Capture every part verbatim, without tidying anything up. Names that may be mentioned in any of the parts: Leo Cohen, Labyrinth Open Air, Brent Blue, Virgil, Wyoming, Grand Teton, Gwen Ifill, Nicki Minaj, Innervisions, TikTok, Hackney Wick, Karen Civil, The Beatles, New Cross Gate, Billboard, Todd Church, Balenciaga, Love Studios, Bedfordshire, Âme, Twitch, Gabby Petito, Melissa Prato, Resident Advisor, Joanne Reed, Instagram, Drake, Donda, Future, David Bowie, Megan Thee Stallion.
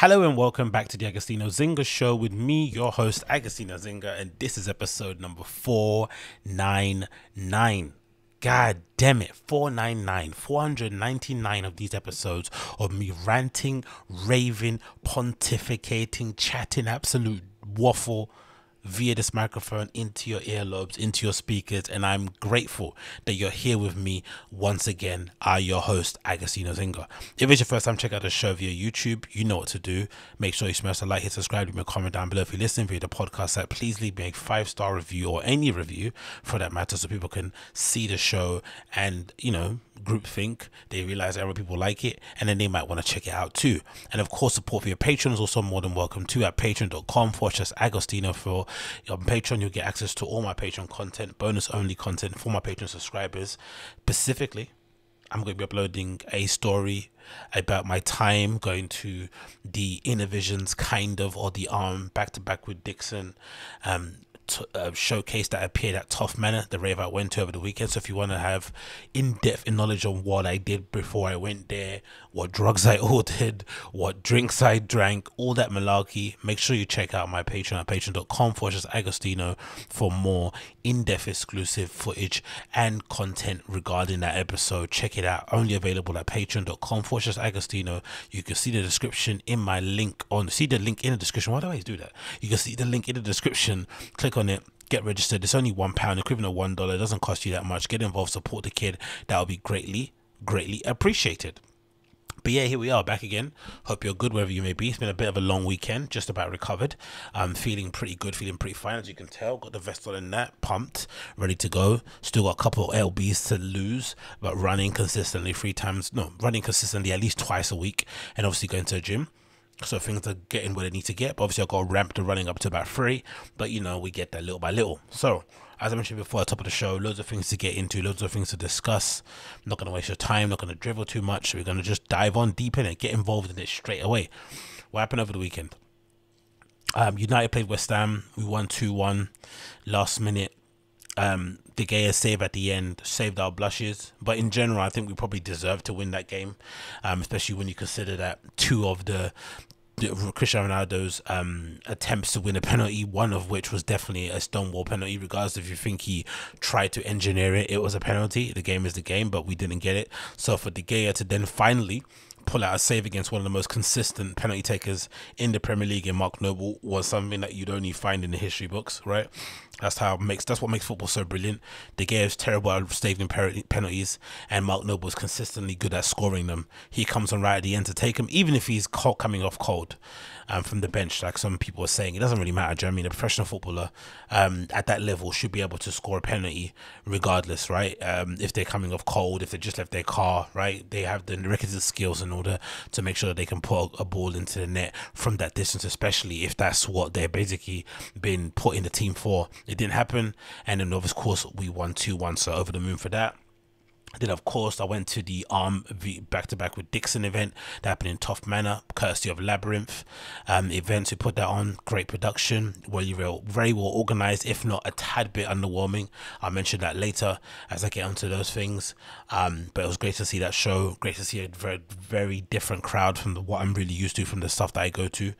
Hello and welcome back to the Agostinho Zinga Show with me, your host, Agostinho Zinga, and this is episode number four ninety-nine. God damn it, four ninety-nine, four ninety-nine of these episodes of me ranting, raving, pontificating, chatting absolute waffle via this microphone into your earlobes, into your speakers, and I'm grateful that you're here with me once again. I, your host, Agostinho Zinga. If it's your first time, check out the show via YouTube. You know what to do. Make sure you smash the like, hit subscribe, leave me a comment down below. If you listen via the podcast site, please leave me a five-star review or any review for that matter, so people can see the show and, you know, groupthink. They realize that other people like it, and then they might want to check it out too. And of course, support for your patrons also more than welcome to at patreon dot com for just Agostinho for on Patreon. You'll get access to all my Patreon content, bonus only content for my Patreon subscribers. Specifically, I'm going to be uploading a story about my time going to the Innervisions kind of or the Âme back to back with Dixon um To, uh, showcase that appeared at Tuff Manor, the rave I went to over the weekend. So if you want to have in-depth knowledge on what I did before I went there, what drugs I ordered, what drinks I drank, all that malarkey, make sure you check out my Patreon at patreon dot com for just Agostinho for more in-depth exclusive footage and content regarding that episode. Check it out, only available at patreon dot com for just Agostinho. You can see the description in my link on see the link in the description. Why do I always do that? You can see the link in the description, click on it, get registered. It's only one pound, equivalent of one dollar. It doesn't cost you that much. Get involved, support the kid. That would be greatly greatly appreciated. But yeah, here we are back again. Hope you're good wherever you may be. It's been a bit of a long weekend, just about recovered. I'm feeling pretty good, feeling pretty fine, as you can tell. Got the vest on and that, pumped, ready to go. Still got a couple of L Bs to lose, but running consistently three times no running consistently at least twice a week, and obviously going to the gym. So things are getting where they need to get. But obviously I've got to ramp the running up to about three. But you know, we get that little by little. So as I mentioned before at the top of the show, loads of things to get into, loads of things to discuss. I'm not going to waste your time, not going to drivel too much. We're going to just dive on deep in it, get involved in it straight away. What happened over the weekend? Um, United played West Ham. We won two one. Last minute. Um, De Gea save at the end saved our blushes, but in general I think we probably deserved to win that game, um, especially when you consider that two of the, the Cristiano Ronaldo's um, attempts to win a penalty, one of which was definitely a stonewall penalty. Regardless if you think he tried to engineer it, it was a penalty. The game is the game, but we didn't get it. So for De Gea to then finally pull out a save against one of the most consistent penalty takers in the Premier League in Mark Noble was something that you'd only find in the history books, right? That's how it makes that's what makes football so brilliant. De Gea is terrible at saving penalties, and Mark Noble is consistently good at scoring them. He comes on right at the end to take him, even if he's cold, coming off cold um, from the bench, like some people are saying. It doesn't really matter. Do you know what I mean? A professional footballer um, at that level should be able to score a penalty regardless, right? Um, if they're coming off cold, if they just left their car, right? They have the requisite skills and all order to make sure that they can put a ball into the net from that distance, especially if that's what they're basically been put in the team for. It didn't happen, and then of course we won two one, so over the moon for that. Then of course I went to the Âme back to back with Dixon event that happened in Tuff Manor, courtesy of Labyrinth um, Events, who put that on. Great production, very well, very well organised, if not a tad bit underwhelming. I'll mention that later as I get onto those things. Um, but it was great to see that show. Great to see a very, very different crowd from the, what I'm really used to from the stuff that I go to.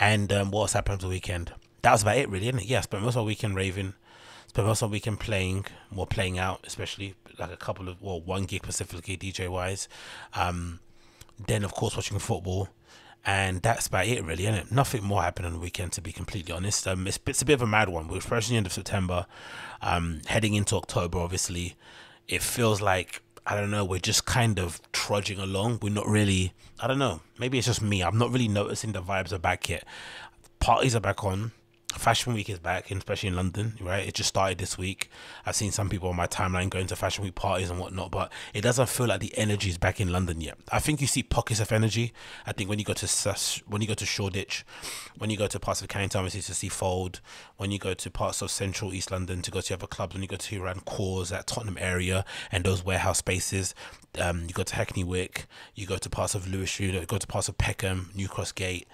And um, what else happened over the weekend? That was about it really, isn't it? Yeah, I spent most of my weekend raving. Spent most of my weekend playing, well playing out especially, like a couple of, well, one gig specifically D J wise, um, then of course watching football, and that's about it really, isn't it? Nothing more happened on the weekend, to be completely honest. Um, it's, it's a bit of a mad one. We're approaching the end of September, um, heading into October. Obviously, it feels like, I don't know, we're just kind of trudging along. We're not really, I don't know, maybe it's just me. I'm not really noticing the vibes are back yet. Parties are back on. Fashion Week is back, especially in London, right? It just started this week. I've seen some people on my timeline going to Fashion Week parties and whatnot, but it doesn't feel like the energy is back in London yet. I think you see pockets of energy. I think when you go to when you go to Shoreditch, when you go to parts of Canning Town, obviously to see Fold, when you go to parts of central East London to go to other clubs, when you go to around Coors, that Tottenham area and those warehouse spaces, um, you go to Hackney Wick, you go to parts of Lewis Street, you go to parts of Peckham, New Cross Gate,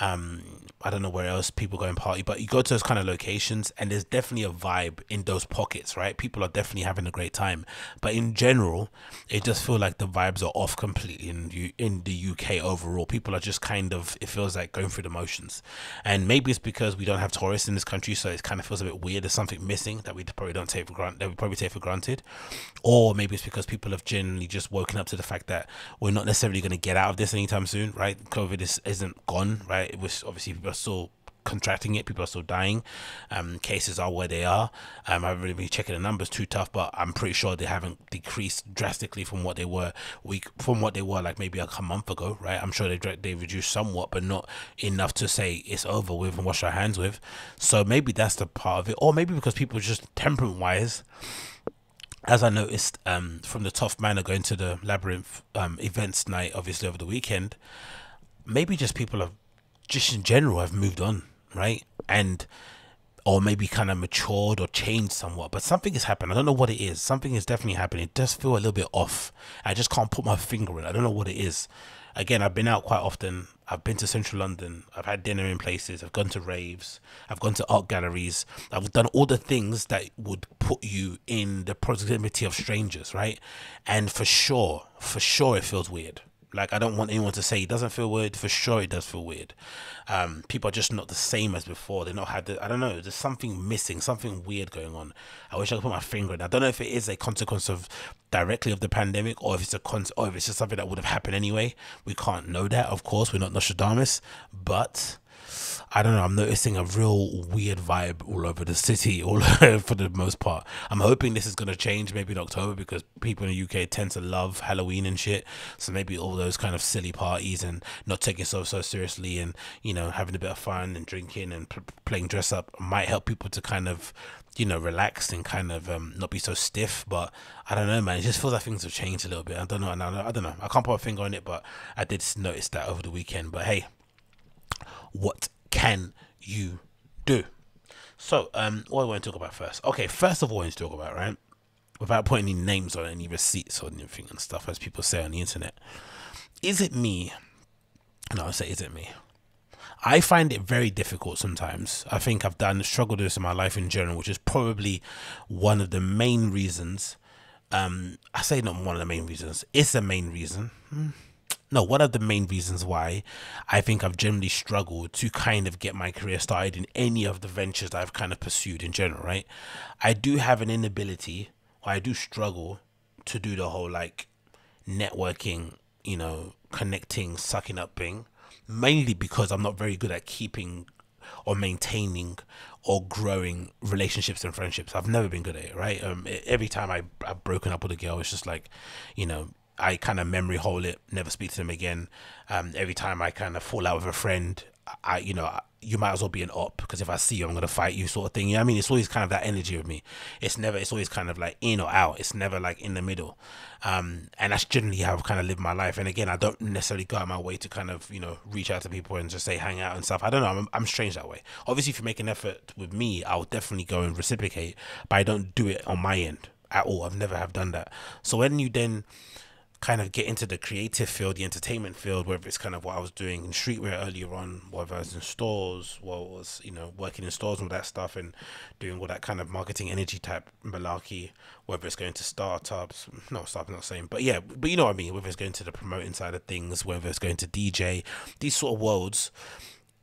um I don't know where else people go and party, but you go to those kind of locations and there's definitely a vibe in those pockets, right? People are definitely having a great time, but in general it just feels like the vibes are off completely in you in the U K overall. People are just kind of, it feels like going through the motions, and maybe it's because we don't have tourists in this country, so it kind of feels a bit weird. There's something missing that we probably don't take for granted, that we probably take for granted. Or maybe it's because people have generally just woken up to the fact that we're not necessarily going to get out of this anytime soon, right? COVID is, isn't gone, right? It was obviously, people are still contracting it, people are still dying, um cases are where they are. um I haven't really been checking the numbers too tough, but I'm pretty sure they haven't decreased drastically from what they were week from what they were like maybe like a month ago, right? I'm sure they they reduced somewhat, but not enough to say it's over with and wash our hands with. So maybe that's the part of it, or maybe because people just temperament wise, as I noticed um from the Tuff Manor going to the Labyrinth um events night obviously over the weekend, maybe just people have just in general have moved on, right? And or maybe kind of matured or changed somewhat, but something has happened. I don't know what it is. Something is definitely happening. It does feel a little bit off. I just can't put my finger in. I don't know what it is. Again, I've been out quite often. I've been to central London. I've had dinner in places. I've gone to raves. I've gone to art galleries. I've done all the things that would put you in the proximity of strangers, right? And for sure, for sure it feels weird. Like, I don't want anyone to say it doesn't feel weird. For sure it does feel weird. Um, people are just not the same as before. They're not had the, I don't know, there's something missing, something weird going on. I wish I could put my finger in. I don't know if it is a consequence of directly of the pandemic, or if it's a con or if it's just something that would have happened anyway. We can't know that, of course. We're not Nostradamus, but I don't know, I'm noticing a real weird vibe all over the city, all for the most part. I'm hoping this is going to change maybe in October, because people in the U K tend to love Halloween and shit. So maybe all those kind of silly parties and not taking so so seriously, and you know, having a bit of fun and drinking and playing dress up might help people to kind of, you know, relax and kind of um, not be so stiff. But I don't know, man, it just feels like things have changed a little bit. I don't know, I don't know, I, don't know. I can't put a finger on it, but I did notice that over the weekend. But hey, what can you do? So um what do I want to talk about first? Okay, first of all, I want to talk about, right, without putting any names on any receipts or anything and stuff, as people say on the internet, is it me? No, I say is it me? I find it very difficult sometimes. I think I've done struggled with this in my life in general, which is probably one of the main reasons. um I say not one of the main reasons, it's the main reason. hmm. No, one of the main reasons why I think I've generally struggled to kind of get my career started in any of the ventures that I've kind of pursued in general, right? I do have an inability, or I do struggle to do the whole like networking, you know, connecting, sucking up thing, mainly because I'm not very good at keeping or maintaining or growing relationships and friendships. I've never been good at it, right? Um, every time I, I've broken up with a girl, it's just like, you know, I kind of memory hole it, never speak to them again. Um, every time I kind of fall out with a friend, I, you know, you might as well be an op, because if I see you, I'm going to fight you, sort of thing. You know what I mean? It's always kind of that energy with me. It's never, it's always kind of like in or out. It's never like in the middle. Um, and that's generally how I've kind of lived my life. And again, I don't necessarily go out of my way to kind of, you know, reach out to people and just say, hang out and stuff. I don't know. I'm, I'm strange that way. Obviously, if you make an effort with me, I'll definitely go and reciprocate, but I don't do it on my end at all. I've never have done that. So when you then kind of get into the creative field, the entertainment field, whether it's kind of what I was doing in streetwear earlier on, whether I was in stores, what I was, you know, working in stores and all that stuff and doing all that kind of marketing energy type malarkey, whether it's going to startups, no, startups, I'm not saying, but yeah, but you know what I mean, whether it's going to the promoting side of things, whether it's going to D J, these sort of worlds,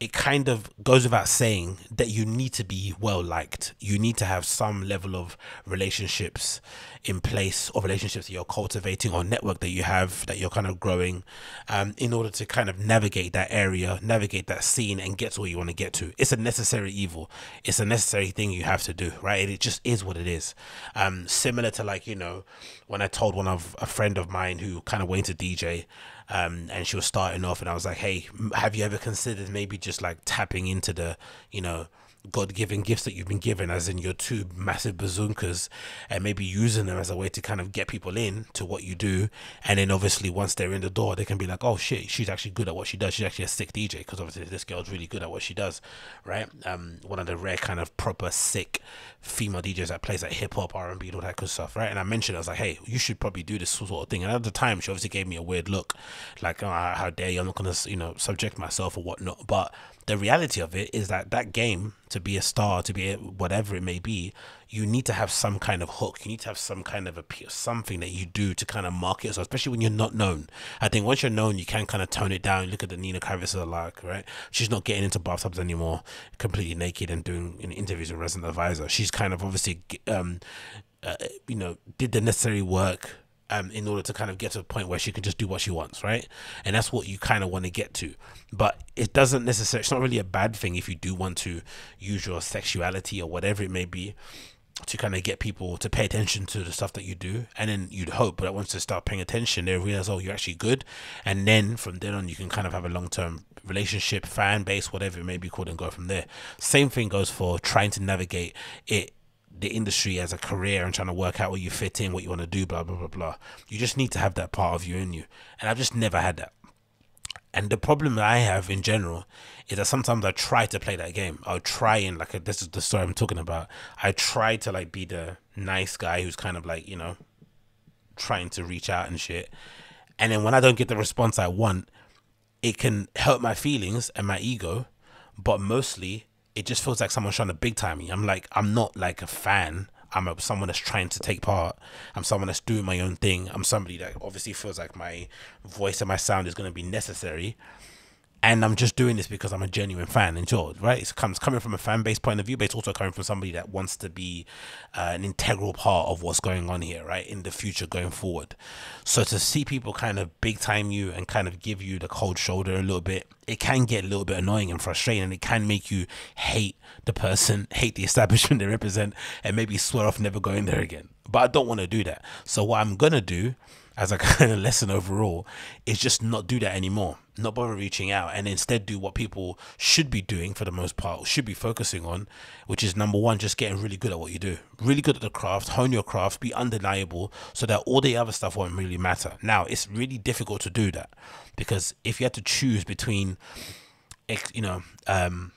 it kind of goes without saying that you need to be well liked. You need to have some level of relationships in place, or relationships that you're cultivating, or network that you have that you're kind of growing, um, in order to kind of navigate that area, navigate that scene, and get to where you want to get to. It's a necessary evil. It's a necessary thing you have to do, right? And it just is what it is. Um, similar to like, you know, when I told one of a friend of mine who kind of went to D J, Um, and she was starting off, and I was like, hey, have you ever considered maybe just like tapping into the, you know, God-given gifts that you've been given, as in your two massive bazookas, and maybe using them as a way to kind of get people in to what you do. And then obviously once they're in the door, they can be like, oh shit, she's actually good at what she does, she's actually a sick D J, because obviously this girl's really good at what she does, right? Um one of the rare kind of proper sick female D Js that plays like hip-hop, R and B and all that good stuff, right? And I mentioned, I was like, hey, you should probably do this sort of thing. And at the time she obviously gave me a weird look, like, oh, how dare you, I'm not gonna, you know, subject myself or whatnot. But the reality of it is that that game, to be a star, to be a, whatever it may be, you need to have some kind of hook. You need to have some kind of appeal, something that you do to kind of market yourself, especially when you're not known. I think once you're known, you can kind of tone it down. Look at the Nina Kravitz of the like, right? She's not getting into bathtubs anymore, completely naked and doing you know, interviews with Resident Advisor. She's kind of obviously, um, uh, you know, did the necessary work Um, in order to kind of get to a point where she can just do what she wants, right? And that's what you kind of want to get to. But it doesn't necessarily, it's not really a bad thing if you do want to use your sexuality or whatever it may be to kind of get people to pay attention to the stuff that you do. And then you'd hope that once they start paying attention, they realize, oh, you're actually good. And then from then on, you can kind of have a long-term relationship, fan base, whatever it may be called, and go from there. Same thing goes for trying to navigate it, the industry as a career, and trying to work out where you fit in, what you want to do, blah blah blah blah. You just need to have that part of you in you, and I've just never had that. And the problem that I have in general is that sometimes I try to play that game. I'll try and like a, this is the story I'm talking about. I try to like be the nice guy who's kind of like, you know, trying to reach out and shit, and then when I don't get the response I want, it can hurt my feelings and my ego, but mostly it just feels like someone's trying to big time me. I'm like, I'm not like a fan. I'm a, someone that's trying to take part. I'm someone that's doing my own thing. I'm somebody that obviously feels like my voice and my sound is going to be necessary. And I'm just doing this because I'm a genuine fan and joy, right? It's comes coming from a fan base point of view, but it's also coming from somebody that wants to be uh, an integral part of what's going on here, right? In the future going forward. So to see people kind of big time you and kind of give you the cold shoulder a little bit, it can get a little bit annoying and frustrating, and it can make you hate the person, hate the establishment they represent, and maybe swear off never going there again. But I don't want to do that. So what I'm going to do as a kind of lesson overall is just not do that anymore, not bother reaching out, and instead do what people should be doing for the most part, should be focusing on, which is number one, just getting really good at what you do, really good at the craft, hone your craft, be undeniable, so that all the other stuff won't really matter. Now it's really difficult to do that, because if you had to choose between, you know, um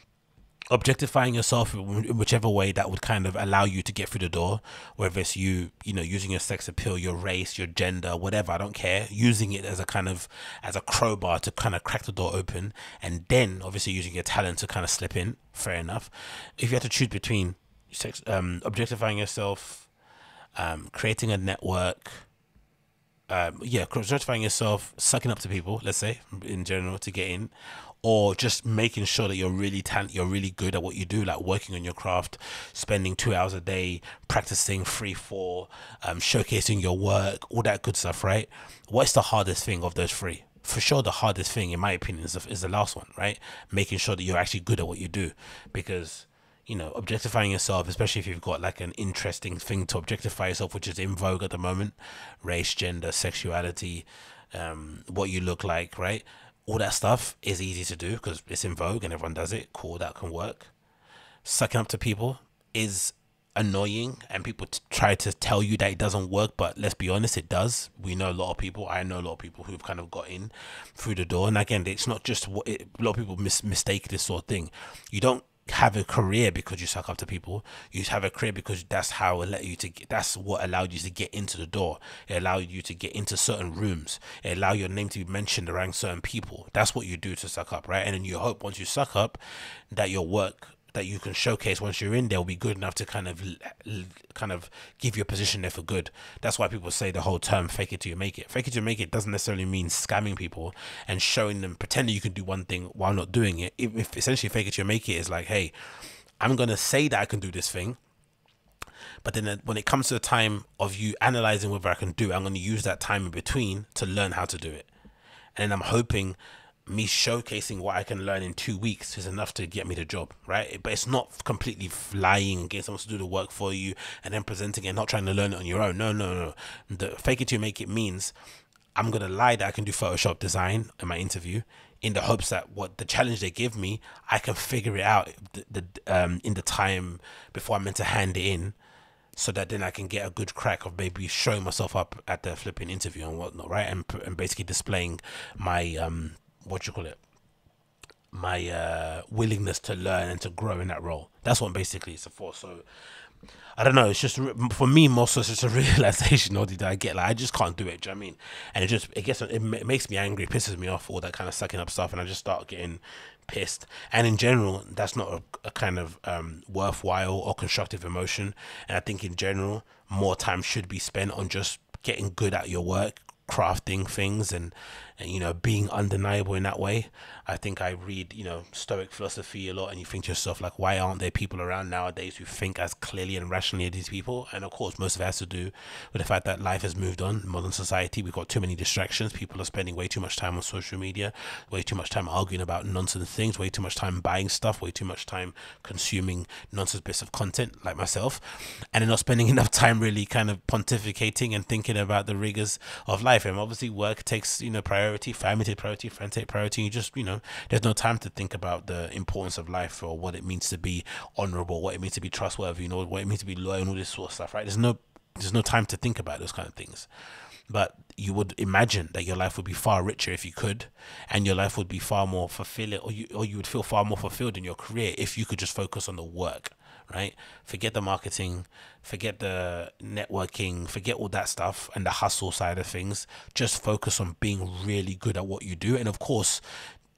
objectifying yourself in whichever way that would kind of allow you to get through the door, whether it's you you know using your sex appeal, your race, your gender, whatever, I don't care, using it as a kind of as a crowbar to kind of crack the door open, and then obviously using your talent to kind of slip in, fair enough. If you had to choose between sex, um objectifying yourself, um creating a network, um yeah objectifying yourself, sucking up to people, let's say, in general, to get in, or just making sure that you're really talent, you're really good at what you do, like working on your craft, spending two hours a day practicing three, four, um, showcasing your work, all that good stuff, right? What's the hardest thing of those three? For sure, the hardest thing, in my opinion, is the, is the last one, right? Making sure that you're actually good at what you do, because, you know, objectifying yourself, especially if you've got like an interesting thing to objectify yourself, which is in vogue at the moment, race, gender, sexuality, um, what you look like, right? All that stuff is easy to do because it's in vogue and everyone does it. Cool, that can work. Sucking up to people is annoying, and people t try to tell you that it doesn't work, but let's be honest, it does. We know a lot of people, I know a lot of people who've kind of got in through the door. And again, it's not just what it, a lot of people mis mistake this sort of thing. You don't have a career because you suck up to people. You have a career because that's how it let you to get, that's what allowed you to get into the door. It allowed you to get into certain rooms. It allowed your name to be mentioned around certain people. That's what you do to suck up, right? And then you hope once you suck up that your work that you can showcase once you're in there will be good enough to kind of kind of give your position there for good. That's why people say the whole term fake it till you make it. Fake it till you make it doesn't necessarily mean scamming people and showing them, pretending you can do one thing while not doing it. If, if essentially fake it till you make it is like, hey, I'm going to say that I can do this thing, but then when it comes to the time of you analyzing whether I can do it, I'm going to use that time in between to learn how to do it. And then I'm hoping me showcasing what I can learn in two weeks is enough to get me the job, right? But it's not completely lying and getting someone to do the work for you and then presenting it and not trying to learn it on your own. No, no, no. The fake it till you make it means I'm going to lie that I can do Photoshop design in my interview, in the hopes that what the challenge they give me, I can figure it out the, the um in the time before I'm meant to hand it in, so that then I can get a good crack of maybe showing myself up at the flipping interview and whatnot, right? And, and basically displaying my um what you call it my uh willingness to learn and to grow in that role. That's what basically it's for. So I don't know, it's just for me more so it's just a realization or did I get like I just can't do it, do you know what I mean? And it just it gets it makes me angry, it pisses me off, all that kind of sucking up stuff, and I just start getting pissed. And in general, that's not a, a kind of um worthwhile or constructive emotion. And I think in general more time should be spent on just getting good at your work, crafting things, and, and you know, being undeniable in that way. I think I read, you know, Stoic philosophy a lot, and you think to yourself, like, why aren't there people around nowadays who think as clearly and rationally as these people? And of course most of it has to do with the fact that life has moved on. Modern society, we've got too many distractions. People are spending way too much time on social media, way too much time arguing about nonsense things, way too much time buying stuff, way too much time consuming nonsense bits of content like myself, and they're not spending enough time really kind of pontificating and thinking about the rigors of life. And obviously work takes, you know, priority, family takes priority, friends take priority. You just, you know, there's no time to think about the importance of life or what it means to be honorable, what it means to be trustworthy, you know, what it means to be loyal and all this sort of stuff, right? There's no there's no time to think about those kind of things. But you would imagine that your life would be far richer if you could, and your life would be far more fulfilling, or you or you would feel far more fulfilled in your career if you could just focus on the work, right? Forget the marketing, forget the networking, forget all that stuff and the hustle side of things. Just focus on being really good at what you do, and of course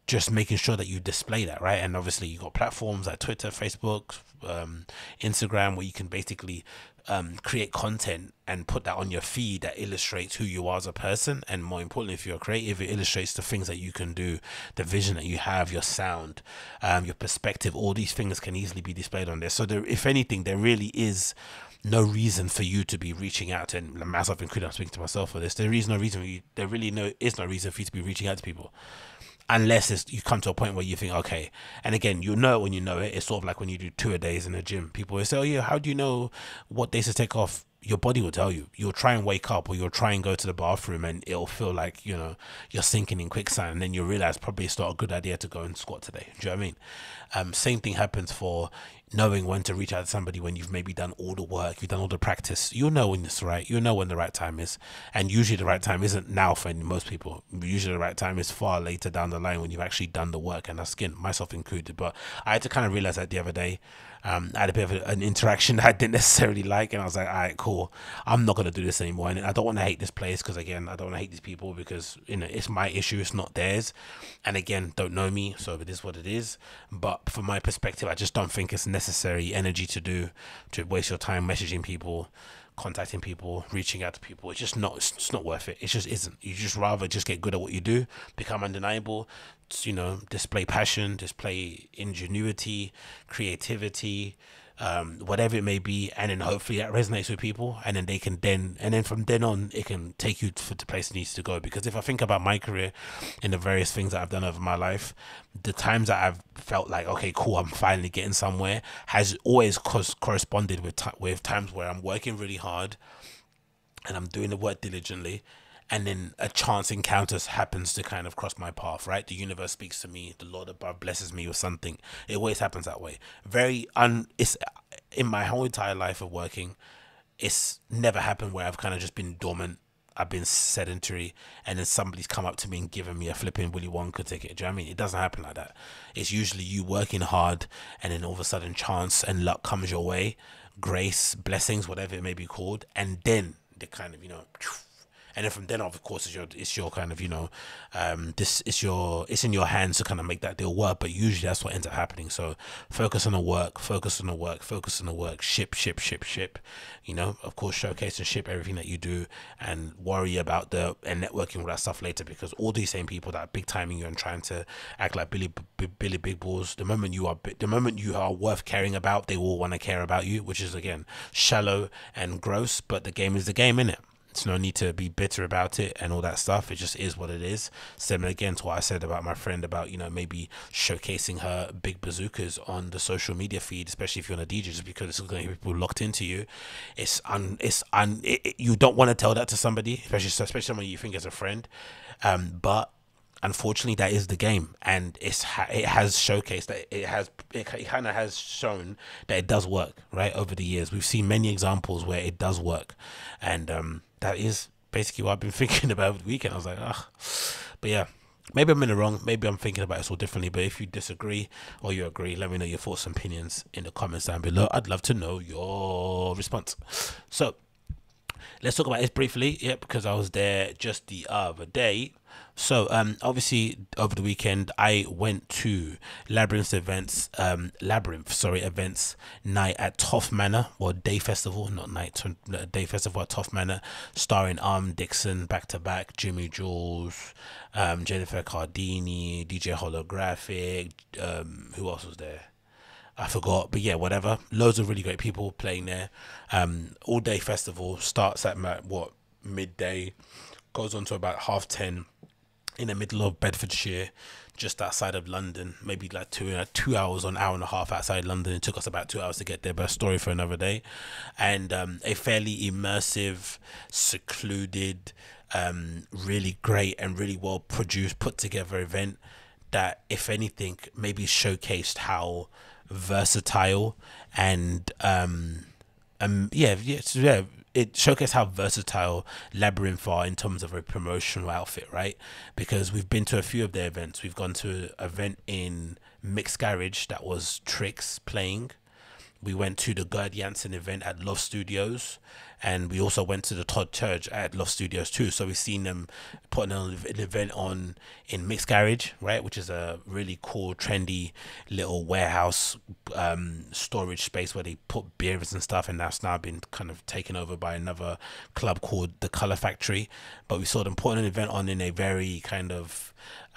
just making sure that you display that, right? And obviously you've got platforms like Twitter, Facebook, um, Instagram, where you can basically um, create content and put that on your feed that illustrates who you are as a person. And more importantly, if you're creative, it illustrates the things that you can do, the vision that you have, your sound, um, your perspective. All these things can easily be displayed on there. So there, if anything, there really is no reason for you to be reaching out, and myself included, I'm speaking to myself for this, there is no reason for you, there really no is no reason for you to be reaching out to people, unless it's, you come to a point where you think, okay, and again, you know, when you know it, it's sort of like when you do two a days in the gym, people will say, oh yeah, how do you know what days to take off? Your body will tell you. You'll try and wake up, or you'll try and go to the bathroom, and it'll feel like, you know, you're sinking in quicksand, and then you'll realize probably it's not a good idea to go and squat today. Do you know what I mean? Um, same thing happens for knowing when to reach out to somebody when you've maybe done all the work, you've done all the practice. You'll know when it's right. You'll know when the right time is. And usually the right time isn't now for most people. Usually the right time is far later down the line when you've actually done the work, and that's skin, myself included. But I had to kind of realize that the other day. Um, I had a bit of an interaction that I didn't necessarily like, and I was like, all right, cool, I'm not going to do this anymore. And I don't want to hate this place, because again, I don't want to hate these people, because, you know, it's my issue, it's not theirs. And again, don't know me, so it is what it is. But from my perspective, I just don't think it's necessary energy to do, to waste your time messaging people, contacting people, reaching out to people. It's just not, it's not worth it. It just isn't. You just rather just get good at what you do, become undeniable, you know, display passion, display ingenuity, creativity, um whatever it may be, and then hopefully that resonates with people, and then they can then and then from then on it can take you to the place it needs to go. Because if I think about my career and the various things that I've done over my life, the times that I've felt like, okay, cool, I'm finally getting somewhere, has always co corresponded with with times where I'm working really hard and I'm doing the work diligently, and then a chance encounter happens to kind of cross my path, right? The universe speaks to me, the Lord above blesses me with something. It always happens that way. Very un it's in my whole entire life of working, it's never happened where I've kind of just been dormant, I've been sedentary, and then somebody's come up to me and given me a flipping Willy Wonka ticket. Do you know what I mean? It doesn't happen like that. It's usually you working hard, and then all of a sudden chance and luck comes your way, grace, blessings, whatever it may be called, and then they kind of, you know, and then from then on, of course, it's your, it's your kind of, you know, um, this it's your, it's in your hands to kind of make that deal work. But usually that's what ends up happening. So focus on the work, focus on the work, focus on the work, ship, ship, ship, ship, you know, of course, showcase and ship everything that you do, and worry about the, and networking all that stuff later, because all these same people that are big timing you and trying to act like Billy, B Billy Big Balls, the moment you are, the moment you are worth caring about, they will want to care about you, which is, again, shallow and gross, but the game is the game, innit? It's no need to be bitter about it and all that stuff. It just is what it is. Similar again to what I said about my friend about, you know, maybe showcasing her big bazookas on the social media feed, especially if you're on a D J, just because it's going to be people locked into you. It's un, it's un, it, it, you don't want to tell that to somebody, especially especially someone you think is a friend. Um, but unfortunately that is the game, and it's it has showcased that it has it kind of has shown that it does work, right? Over the years we've seen many examples where it does work, and um that is basically what I've been thinking about over the weekend. I was like, ah, but yeah, maybe I'm in the wrong, maybe I'm thinking about this all differently, but if you disagree or you agree, let me know your thoughts and opinions in the comments down below. I'd love to know your response. So let's talk about this briefly, yeah, because I was there just the other day. So um obviously over the weekend I went to Labyrinth events um Labyrinth sorry events night at Tuff Manor, or day festival, not night, day festival at Tuff Manor, starring Âme, Dixon, Back to Back, Jimmy Jules, um Jennifer Cardini, D J Holographic, um who else was there? I forgot, but yeah, whatever. Loads of really great people playing there. Um all day festival starts at what, midday, goes on to about half ten in the middle of Bedfordshire, just outside of London, maybe like two uh, two hours, an hour and a half outside London. It took us about two hours to get there, but a story for another day. And um, a fairly immersive, secluded, um, really great and really well produced, put together event that, if anything, maybe showcased how versatile and um, um yeah yeah. yeah it showcased how versatile Labyrinth are in terms of a promotional outfit, right? Because we've been to a few of their events. We've gone to an event in Mixed Garage that was Trix playing. We went to the Gerd Janssen event at Love Studios, and we also went to the Todd Church at Love Studios too. So we've seen them putting an event on in Mixed Garage, right, which is a really cool, trendy little warehouse um, storage space where they put beers and stuff, and that's now been kind of taken over by another club called the Colour Factory. But we saw them putting an event on in a very kind of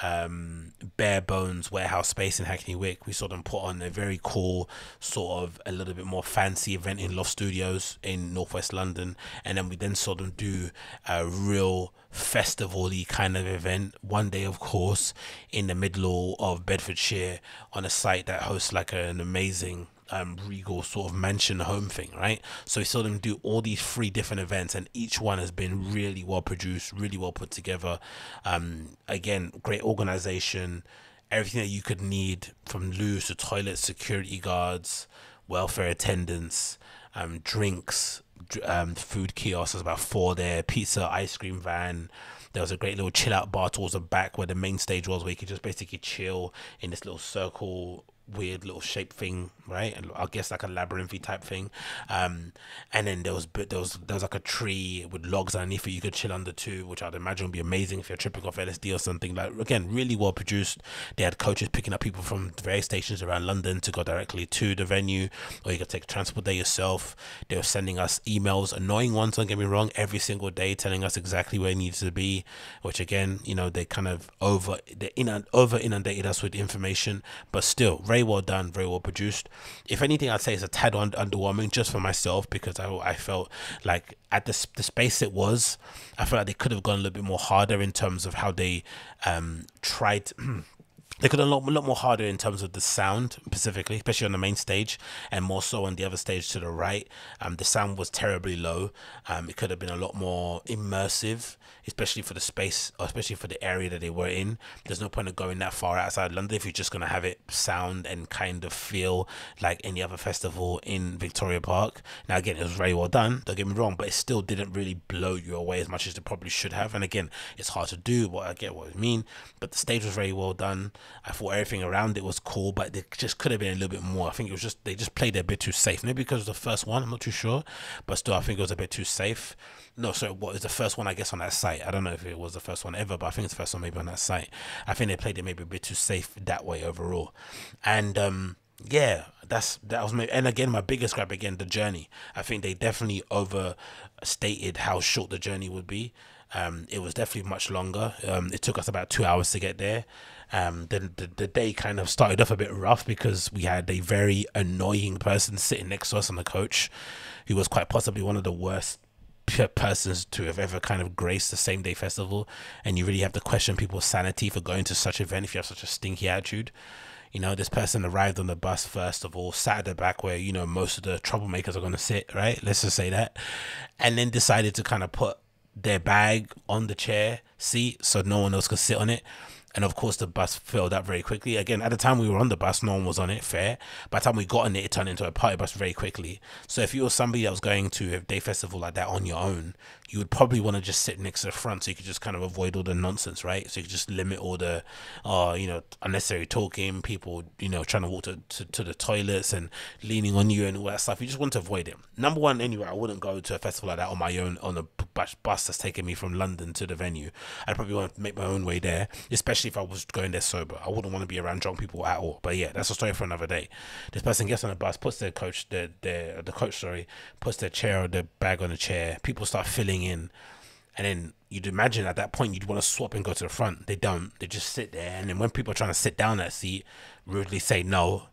um bare bones warehouse space in Hackney Wick. We saw them put on a very cool, sort of a little bit more fancy event in Love Studios in Northwest London, and then we then saw them do a real festival-y kind of event one day, of course, in the middle of Bedfordshire on a site that hosts like an amazing um regal sort of mansion home thing, right? So we saw them do all these three different events, and each one has been really well produced, really well put together. Um again, great organization, everything that you could need, from loos to toilets, security guards, welfare attendants, um drinks, um food kiosks. There's about four there, pizza, ice cream van. There was a great little chill out bar towards the back where the main stage was, where you could just basically chill in this little circle, weird little shape thing, right? And I guess like a labyrinthy type thing. Um and then there was but there was there was like a tree with logs underneath it you could chill under too, which I'd imagine would be amazing if you're tripping off L S D or something. Like, again, really well produced. They had coaches picking up people from various stations around London to go directly to the venue, or you could take transport there yourself. They were sending us emails, annoying ones, don't get me wrong, every single day, telling us exactly where it needs to be, which again, you know, they kind of over they in over inundated us with information, but still very well done, very well produced. If anything, I'd say it's a tad un underwhelming just for myself, because I, I felt like at the, the space it was, I felt like they could have gone a little bit more harder in terms of how they um tried they could have gone a lot more harder in terms of the sound specifically, especially on the main stage, and more so on the other stage to the right. Um the sound was terribly low. Um it could have been a lot more immersive, especially for the space, or especially for the area that they were in. There's no point of going that far outside London if you're just going to have it sound and kind of feel like any other festival in Victoria Park. Now, again, it was very well done, don't get me wrong, but it still didn't really blow you away as much as it probably should have. And again, it's hard to do, but I get what I mean. But the stage was very well done. I thought everything around it was cool, but it just could have been a little bit more. I think it was just, they just played a bit too safe. Maybe because it was the first one, I'm not too sure, but still, I think it was a bit too safe. No, so what was the first one, I guess, on that site? I don't know if it was the first one ever, but I think it's the first one maybe on that site. I think they played it maybe a bit too safe that way overall. And um, yeah, that's that was my, and again, my biggest gripe, again, the journey. I think they definitely overstated how short the journey would be. Um, it was definitely much longer. Um, it took us about two hours to get there. Um, the, the, the day kind of started off a bit rough because we had a very annoying person sitting next to us on the coach, who was quite possibly one of the worst persons to have ever kind of graced the same day festival. And you really have to question people's sanity for going to such an event if you have such a stinky attitude. You know, this person arrived on the bus first of all, sat at the back where, you know, most of the troublemakers are going to sit, right? Let's just say that. And then decided to kind of put their bag on the chair seat so no one else could sit on it. And of course, the bus filled up very quickly. Again, at the time we were on the bus, no one was on it, fair. By the time we got on it, it turned into a party bus very quickly. So if you were somebody that was going to a day festival like that on your own, you would probably want to just sit next to the front so you could just kind of avoid all the nonsense, right? So you could just limit all the, uh, you know, unnecessary talking, people, you know, trying to walk to, to, to the toilets and leaning on you and all that stuff. You just want to avoid it. Number one, anyway, I wouldn't go to a festival like that on my own on a bus that's taking me from London to the venue. I'd probably want to make my own way there, especially if I was going there sober. I wouldn't want to be around drunk people at all. But yeah, that's a story for another day. This person gets on the bus, puts their coach, their, their, the coach, sorry, puts their chair or their bag on the chair. People start filling in. And then you'd imagine at that point you'd want to swap and go to the front. They don't. They just sit there. And then when people are trying to sit down that seat, rudely say no,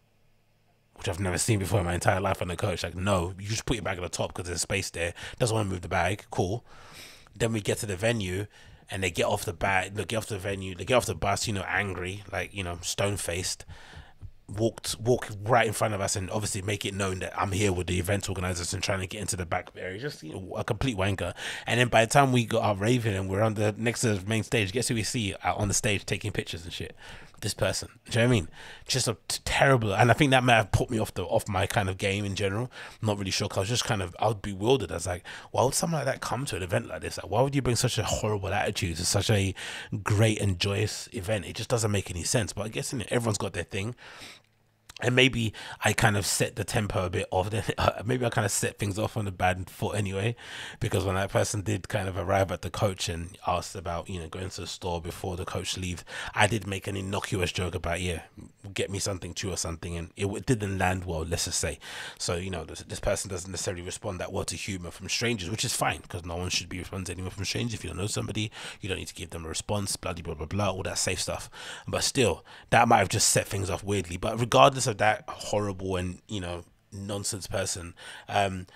which I've never seen before in my entire life on the coach. Like, no, you just put your bag at the top because there's space there. Doesn't want to move the bag. Cool. Then we get to the venue. And they get off the bag, they get off the venue, they get off the bus, you know, angry, like, you know, stone-faced, walked, walk right in front of us and obviously make it known that I'm here with the event organisers and trying to get into the back area. Just, you know, a complete wanker. And then by the time we got our raving and we're on the next to the main stage, guess who we see on the stage taking pictures and shit? This person. Do you know what I mean? Just a terrible, and I think that may have put me off the off my kind of game in general. I'm not really sure because I was just kind of I was bewildered. I was like, why would someone like that come to an event like this? Like, why would you bring such a horrible attitude to such a great and joyous event? It just doesn't make any sense. But I guess, you know, everyone's got their thing. And maybe I kind of set the tempo a bit off. Then maybe I kind of set things off on the bad foot anyway, because when that person did kind of arrive at the coach and asked about, you know, going to the store before the coach leaves, I did make an innocuous joke about, yeah, get me something too or something, and it, it didn't land well, let's just say. So, you know, this, this person doesn't necessarily respond that well to humour from strangers, which is fine because no one should be responding to anyone from strangers. If you don't know somebody, you don't need to give them a response, bloody blah, blah, blah, blah, all that safe stuff. But still, that might have just set things off weirdly. But regardless of that horrible and, you know, nonsense person, um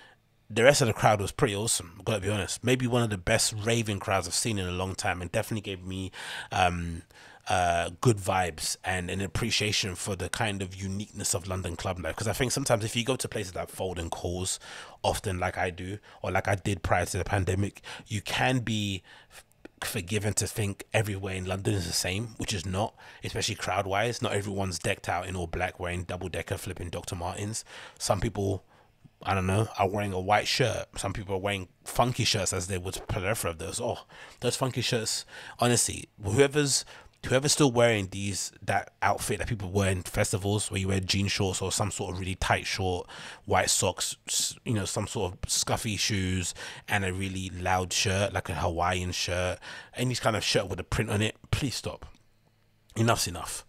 the rest of the crowd was pretty awesome. I've got to be honest, maybe one of the best raving crowds I've seen in a long time, and definitely gave me um uh good vibes and an appreciation for the kind of uniqueness of London club life. Because I think sometimes if you go to places that fold and cause often, like I do, or like I did prior to the pandemic, you can be forgiven to think everywhere in London is the same, which is not, especially crowd wise. Not everyone's decked out in all black wearing double decker flipping Doctor Martens. Some people, I don't know, are wearing a white shirt. Some people are wearing funky shirts, as they would prefer of those. Oh, those funky shirts, honestly, whoever's whoever's still wearing these, that outfit that people wear in festivals where you wear jean shorts or some sort of really tight short, white socks, you know, some sort of scuffy shoes and a really loud shirt, like a Hawaiian shirt, any kind of shirt with a print on it, please stop. Enough's enough.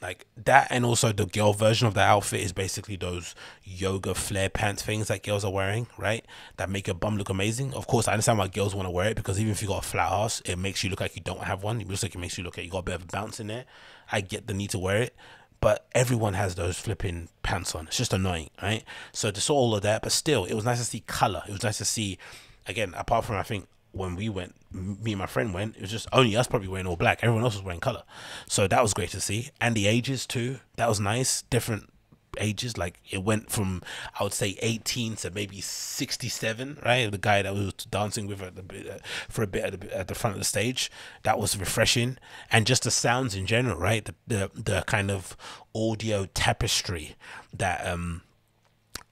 Like that. And also the girl version of the outfit is basically those yoga flare pants things that girls are wearing, right, that make your bum look amazing. Of course, I understand why girls want to wear it, because even if you got a flat ass, it makes you look like you don't have one. It looks like it makes you look like you got a bit of a bounce in there. I get the need to wear it, but everyone has those flipping pants on. It's just annoying, right? So just all of that. But still, it was nice to see color. It was nice to see, again, apart from, I think, when we went, me and my friend went, it was just only us probably wearing all black. Everyone else was wearing color. So that was great to see. And the ages too, that was nice. Different ages, like it went from, I would say, eighteen to maybe sixty-seven, right? The guy that we was dancing with at the, uh, for a bit at the, at the front of the stage, that was refreshing. And just the sounds in general, right? The, the, the kind of audio tapestry that um,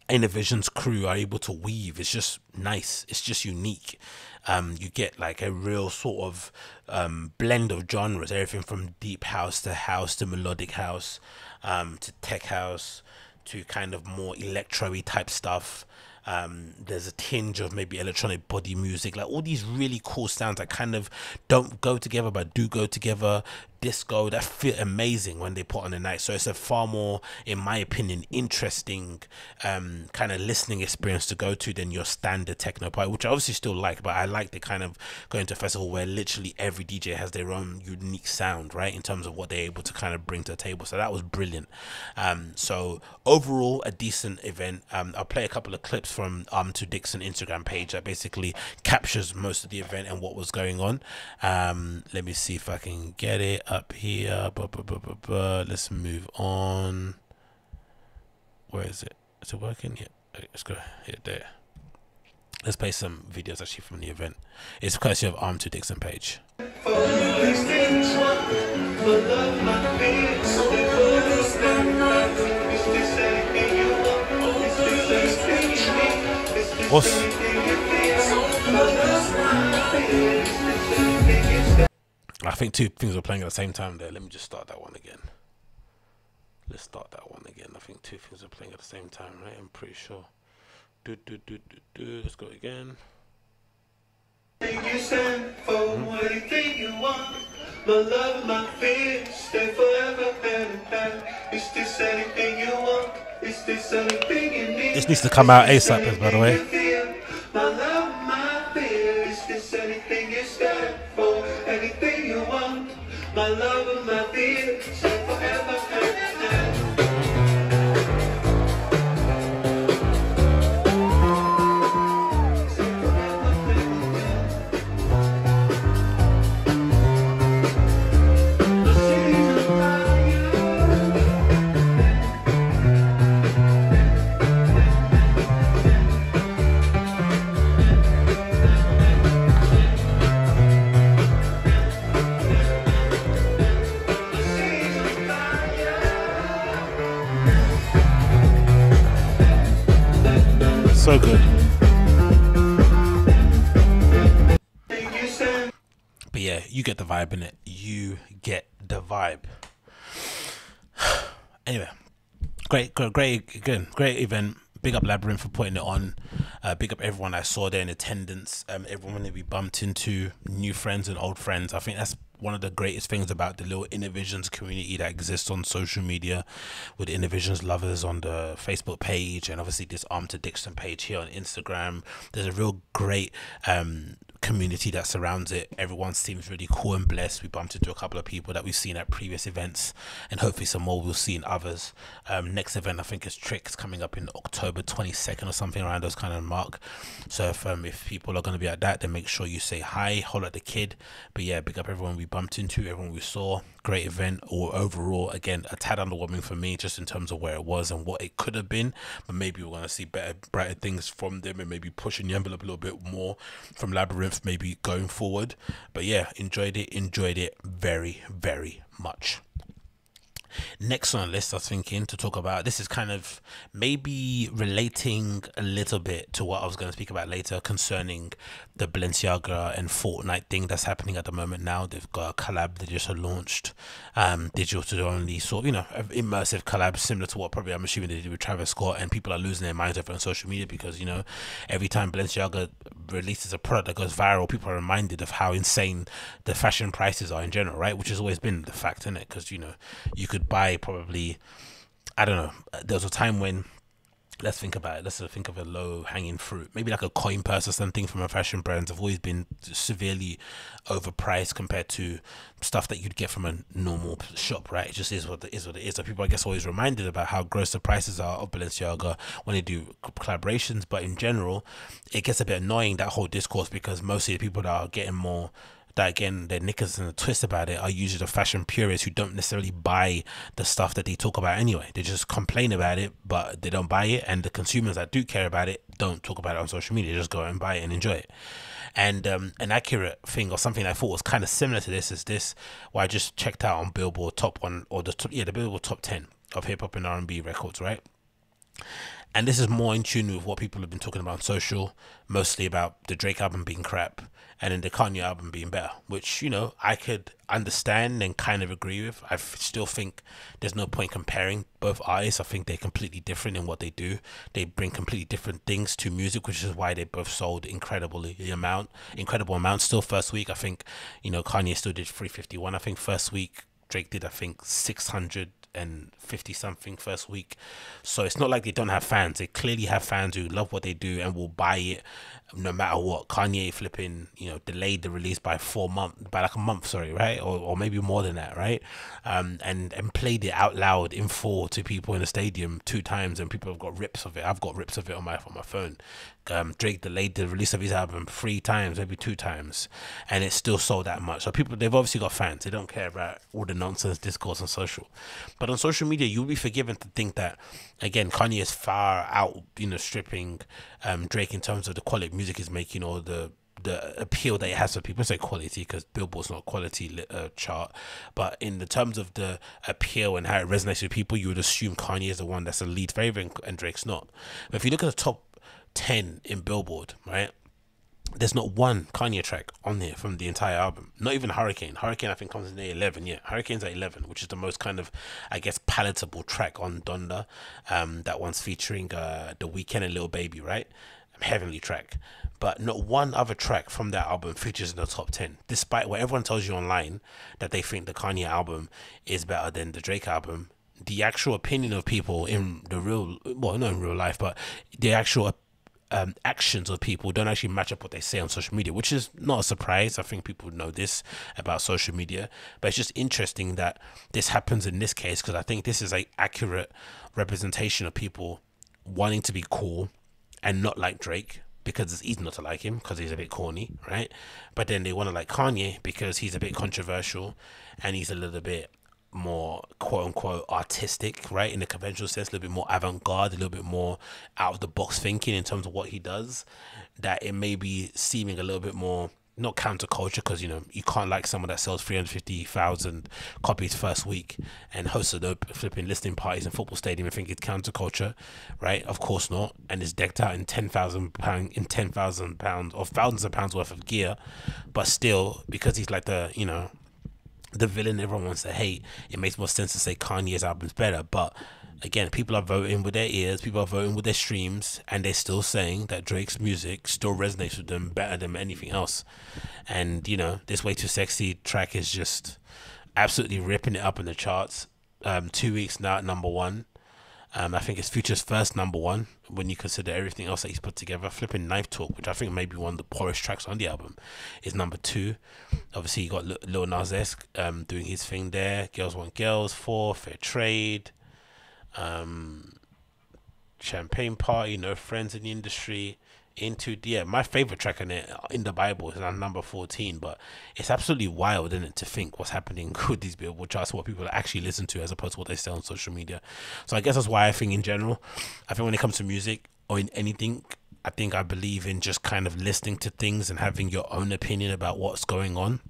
Innervisions crew are able to weave. It's just nice. It's just unique. Um, you get like a real sort of um, blend of genres, everything from deep house to house to melodic house, um, to tech house, to kind of more electro-y type stuff. Um, there's a tinge of maybe electronic body music, like all these really cool sounds that kind of don't go together but do go together. Disco, that feel amazing when they put on the night. So it's a far more, in my opinion, interesting um kind of listening experience to go to than your standard techno party, which I obviously still like, but I like the kind of going to a festival where literally every D J has their own unique sound, right, in terms of what they're able to kind of bring to the table. So that was brilliant. Um so overall, a decent event. um I'll play a couple of clips from um to Dixon Instagram page that basically captures most of the event and what was going on. Um let me see if I can get it up here. Buh, buh, buh, buh, buh. Let's move on. Where is it? Is it working? Yeah, okay, let's go. Yeah, there. Let's play some videos actually from the event. It's courtesy of Âme to Dixon page. Grosse. I think two things were playing at the same time there. Let me just start that one again. Let's start that one again. I think two things are playing at the same time, right? I'm pretty sure. Do, do, do, do, do. Let's go again. You stand for what you think you want. My love, my fear, stay forever and ever. Is this anything you want? Is this anything you need? This needs to come out ASAP, by the way. My love, my fear, is this anything you stand for? Anything you want? My love and my fear, stay forever and ever. So good. But yeah, you get the vibe in it. You get the vibe. Anyway, great, great, great, again, great event. Big up Labyrinth for putting it on. Uh, big up everyone I saw there in attendance. Um, everyone that we bumped into, new friends and old friends. I think that's one of the greatest things about the little Innervisions community that exists on social media, with Innervisions lovers on the Facebook page, and obviously this Âme to Dixon page here on Instagram. There's a real great um community that surrounds it. Everyone seems really cool and blessed. We bumped into a couple of people that we've seen at previous events, and hopefully some more we'll see in others. Um next event I think is Tricks, coming up in October twenty-second or something around those kind of mark. So if um if people are going to be at that, then make sure you say hi, holler at the kid. But yeah, big up everyone we bumped into, everyone we saw. Great event, or overall again a tad underwhelming for me, just in terms of where it was and what it could have been. But maybe we're going to see better, brighter things from them, and maybe pushing the envelope a little bit more from Labyrinth maybe going forward. But yeah, enjoyed it enjoyed it very, very much. Next on the list I was thinking to talk about, this is kind of maybe relating a little bit to what I was going to speak about later concerning the Balenciaga and Fortnite thing that's happening at the moment now. They've got a collab they just launched, um, digital only, sort of, you know, immersive collab similar to what probably I'm assuming they did with Travis Scott, and people are losing their minds over on social media because, you know, every time Balenciaga releases a product that goes viral, people are reminded of how insane the fashion prices are in general, right? Which has always been the fact, isn't it? Because, you know, you could buy probably, I don't know, there was a time when, let's think about it, let's think of a low hanging fruit, maybe like a coin purse or something from a fashion brands have always been severely overpriced compared to stuff that you'd get from a normal shop, right? It just is what it is what it is. So people, I guess, are always reminded about how gross the prices are of Balenciaga when they do collaborations. But in general, it gets a bit annoying, that whole discourse, because mostly the people that are getting more, that again, their knickers and the twist about it, are usually the fashion purists who don't necessarily buy the stuff that they talk about anyway. They just complain about it, but they don't buy it. And the consumers that do care about it don't talk about it on social media. They just go and buy it and enjoy it. And um, an accurate thing, or something I thought was kind of similar to this, is this, where I just checked out on Billboard top one, or the yeah the Billboard top ten of hip hop and R and B records, right? And this is more in tune with what people have been talking about on social, mostly about the Drake album being crap and then the Kanye album being better, which, you know, I could understand and kind of agree with. I still think there's no point comparing both artists. I think they're completely different in what they do. They bring completely different things to music, which is why they both sold incredibly amount, incredible amount. Still first week, I think, you know, Kanye still did three fifty-one, I think, first week. Drake did, I think, six hundred and fifty something first week. So it's not like they don't have fans. They clearly have fans who love what they do and will buy it no matter what. Kanye flipping, you know, delayed the release by four months by like a month, sorry, right? Or, or maybe more than that, right? Um and and played it out loud in full to people in the stadium two times, and people have got rips of it. I've got rips of it on my on my phone. Um, Drake delayed the release of his album three times, maybe two times, and it still sold that much. So people, they've obviously got fans. They don't care about all the nonsense discourse on social. But on social media, you'll be forgiven to think that, again, Kanye is far out, you know, stripping um, Drake in terms of the quality music he's making, or the the appeal that it has for people. I say quality because Billboard's not a quality uh, chart, but in the terms of the appeal and how it resonates with people, you would assume Kanye is the one that's the lead favorite and Drake's not. But if you look at the top ten in Billboard, right, there's not one Kanye track on here from the entire album. Not even Hurricane. Hurricane, I think, comes in at eleven. Yeah, Hurricane's at eleven, which is the most kind of, I guess, palatable track on Donda. Um, that one's featuring uh, The Weeknd and Lil Baby, right? Heavenly track. But not one other track from that album features in the top ten, despite what everyone tells you online that they think the Kanye album is better than the Drake album. The actual opinion of people in the real, well, not in real life, but the actual Um, actions of people don't actually match up what they say on social media, which is not a surprise. I think people know this about social media, but it's just interesting that this happens in this case, because I think this is a accurate representation of people wanting to be cool and not like Drake, because it's easy not to like him because he's a bit corny, right? But then they want to like Kanye because he's a bit controversial and he's a little bit more quote-unquote artistic, right, in the conventional sense, a little bit more avant-garde, a little bit more out of the box thinking in terms of what he does, that it may be seeming a little bit more not counterculture, because you know you can't like someone that sells three hundred fifty thousand copies first week and hosts a flipping listening parties in football stadium and think it's counterculture, right? Of course not. And is decked out in ten thousand pound in ten thousand pounds or thousands of pounds worth of gear, but still, because he's like the, you know, the villain everyone wants to hate, it makes more sense to say Kanye's album's better. But again, people are voting with their ears, people are voting with their streams, and they're still saying that Drake's music still resonates with them better than anything else. And you know, this Way Too Sexy track is just absolutely ripping it up in the charts. Um two weeks now at number one. Um, I think it's Future's first number one when you consider everything else that he's put together. Flipping Knife Talk, which I think may be one of the poorest tracks on the album, is number two. Obviously, you got Lil Nas X um, doing his thing there. Girls Want Girls, four, Fair Trade, um, Champagne Party, No Friends in the Industry. Into yeah, my favorite track on it, In the Bible, is number fourteen. But it's absolutely wild, isn't it, to think what's happening with these Billboard charts, what people actually listen to as opposed to what they say on social media. So I guess that's why I think in general, I think when it comes to music or in anything, I think I believe in just kind of listening to things and having your own opinion about what's going on,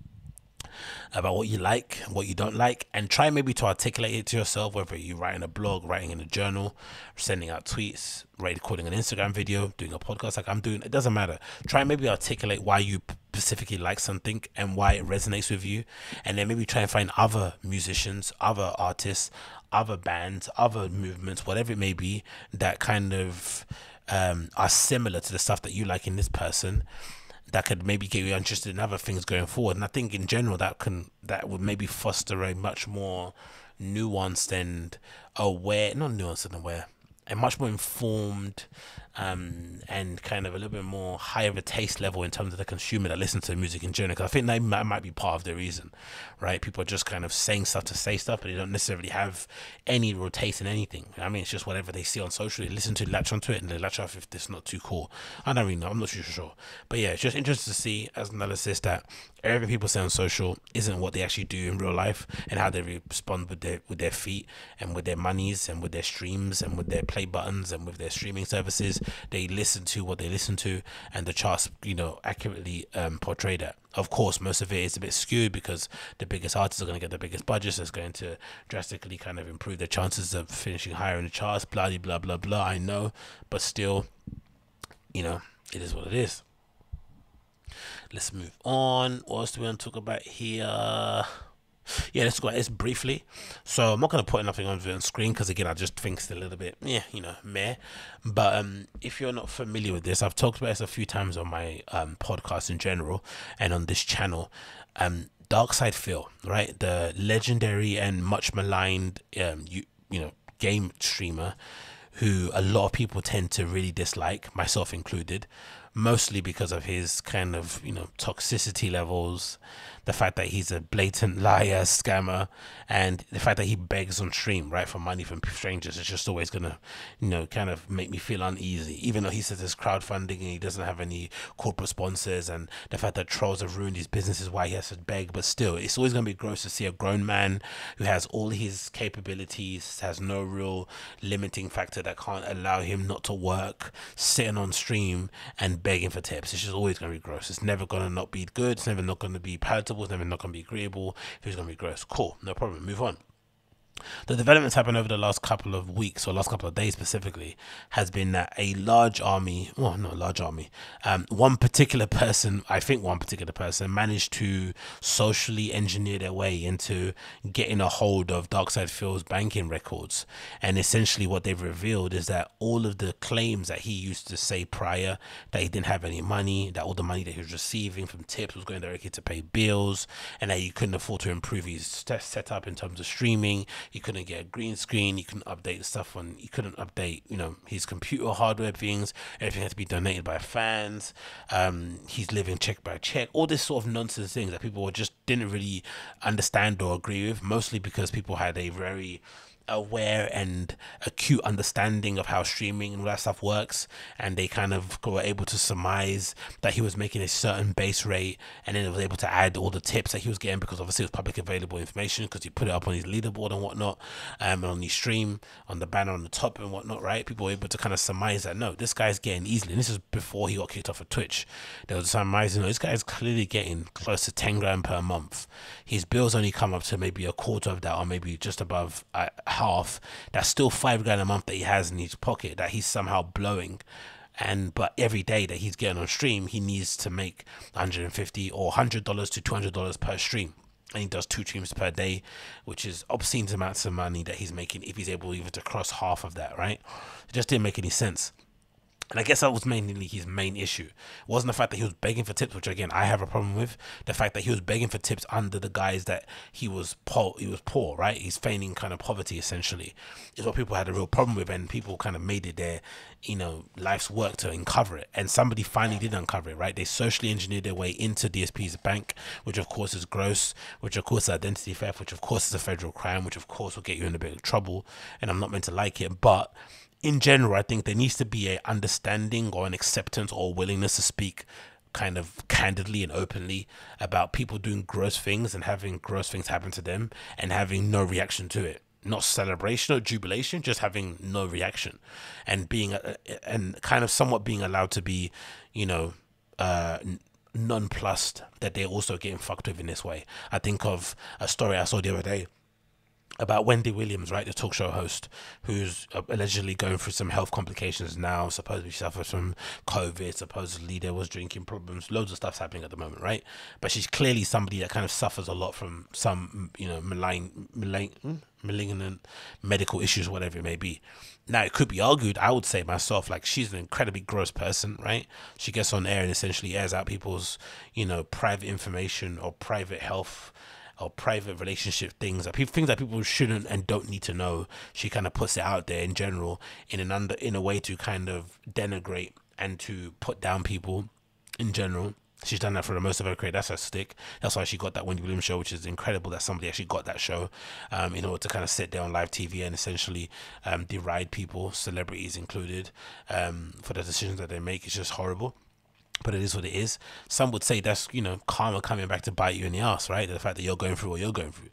about what you like, what you don't like, and try maybe to articulate it to yourself, whether you're writing a blog, writing in a journal, sending out tweets, recording an Instagram video, doing a podcast like I'm doing. It doesn't matter. Try maybe articulate why you specifically like something and why it resonates with you, and then maybe try and find other musicians, other artists, other bands, other movements, whatever it may be, that kind of um, are similar to the stuff that you like in this person, that could maybe get you interested in other things going forward. And I think in general that can that would maybe foster a much more nuanced and aware, not nuanced and aware, a much more informed um, and kind of a little bit more high of a taste level in terms of the consumer that listens to music in general. Because I think that might, might be part of the reason, right? People are just kind of saying stuff to say stuff, but they don't necessarily have any real taste in anything. I mean, it's just whatever they see on social, they listen to, latch onto it, and they latch off if it's not too cool. I don't really know. I'm not too sure. But yeah, it's just interesting to see as an analysis that everything people say on social isn't what they actually do in real life, and how they respond with their, with their feet and with their monies and with their streams and with their play buttons and with their streaming services. They listen to what they listen to, and the charts, you know, accurately um, portray that. Of course, most of it is a bit skewed because the biggest artists are going to get the biggest budgets, that's going to drastically kind of improve their chances of finishing higher in the charts, blah, blah, blah, blah, I know. But still, you know, it is what it is. Let's move on. What else do we want to talk about here? Yeah, let's go at this briefly. So I'm not going to put nothing on the screen because, again, I just think it's a little bit, yeah, you know, meh. But um, if you're not familiar with this, I've talked about this a few times on my um, podcast in general and on this channel. Um, DarksydePhil, right? The legendary and much maligned, um, you, you know, game streamer who a lot of people tend to really dislike, myself included, mostly because of his kind of, you know, toxicity levels, the fact that he's a blatant liar, scammer, and the fact that he begs on stream, right, for money from strangers. It's just always gonna, you know, kind of make me feel uneasy, even though he says it's crowdfunding and he doesn't have any corporate sponsors, and the fact that trolls have ruined his business is why he has to beg. But still, it's always gonna be gross to see a grown man who has all his capabilities, has no real limiting factor that can't allow him not to work, sitting on stream and begging for tips. It's just always going to be gross. It's never going to not be good. It's never not going to be palatable. It's never not going to be agreeable. If it's going to be gross, cool, no problem, move on. The developments happened over the last couple of weeks, or last couple of days specifically, has been that a large army, well, not a large army, um, one particular person, I think one particular person, managed to socially engineer their way into getting a hold of DarksydePhil's banking records. And essentially what they've revealed is that all of the claims that he used to say prior, that he didn't have any money, that all the money that he was receiving from tips was going directly to pay bills, and that he couldn't afford to improve his setup in terms of streaming. He couldn't get a green screen, he couldn't update the stuff on, he couldn't update, you know, his computer hardware things, everything had to be donated by fans, um, he's living check by check, all this sort of nonsense things that people just didn't really understand or agree with, mostly because people had a very aware and acute understanding of how streaming and all that stuff works, and they kind of were able to surmise that he was making a certain base rate, and then it was able to add all the tips that he was getting, because obviously it was public available information, because he put it up on his leaderboard and whatnot, um, and on his stream, on the banner on the top and whatnot, right? People were able to kind of surmise that, no, this guy's getting easily, and this is before he got kicked off of Twitch, they were surmising, no, this guy's clearly getting close to ten grand per month. His bills only come up to maybe a quarter of that, or maybe just above uh, half. That's still five grand a month that he has in his pocket that he's somehow blowing. And but every day that he's getting on stream, he needs to make one hundred fifty dollars or one hundred to two hundred dollars per stream, and he does two streams per day, which is obscene amounts of money that he's making if he's able even to cross half of that, right? It just didn't make any sense. And I guess that was mainly his main issue. It wasn't the fact that he was begging for tips, which again I have a problem with. The fact that he was begging for tips under the guise that he was poor, he was poor, right? He's feigning kind of poverty essentially, is what people had a real problem with, and people kind of made it their, you know, life's work to uncover it. And somebody finally did uncover it, right? They socially engineered their way into D S P's bank, which of course is gross, which of course is identity theft, which of course is a federal crime, which of course will get you in a bit of trouble. And I'm not meant to like it, but in general, I think there needs to be a understanding or an acceptance or willingness to speak kind of candidly and openly about people doing gross things and having gross things happen to them and having no reaction to it. Not celebration or jubilation, just having no reaction, and being uh, and kind of somewhat being allowed to be, you know, uh, nonplussed that they're also getting fucked with in this way. I think of a story I saw the other day about Wendy Williams, right, the talk show host, who's allegedly going through some health complications now. Supposedly she suffered from COVID, supposedly there was drinking problems, loads of stuff's happening at the moment, right? But she's clearly somebody that kind of suffers a lot from some, you know, malign, malign, malignant medical issues, whatever it may be. Now, it could be argued, I would say myself, like, she's an incredibly gross person, right? She gets on air and essentially airs out people's, you know, private information or private health or private relationship things, that people, things that people shouldn't and don't need to know. She kind of puts it out there in general, in an under, in a way to kind of denigrate and to put down people in general. She's done that for the most of her career. That's her stick. That's why she got that Wendy Williams show, which is incredible that somebody actually got that show, um, in order to kind of sit there on live T V and essentially um, deride people, celebrities included, um, for the decisions that they make. It's just horrible. But it is what it is. Some would say that's, you know, karma coming back to bite you in the ass, right? The fact that you're going through what you're going through.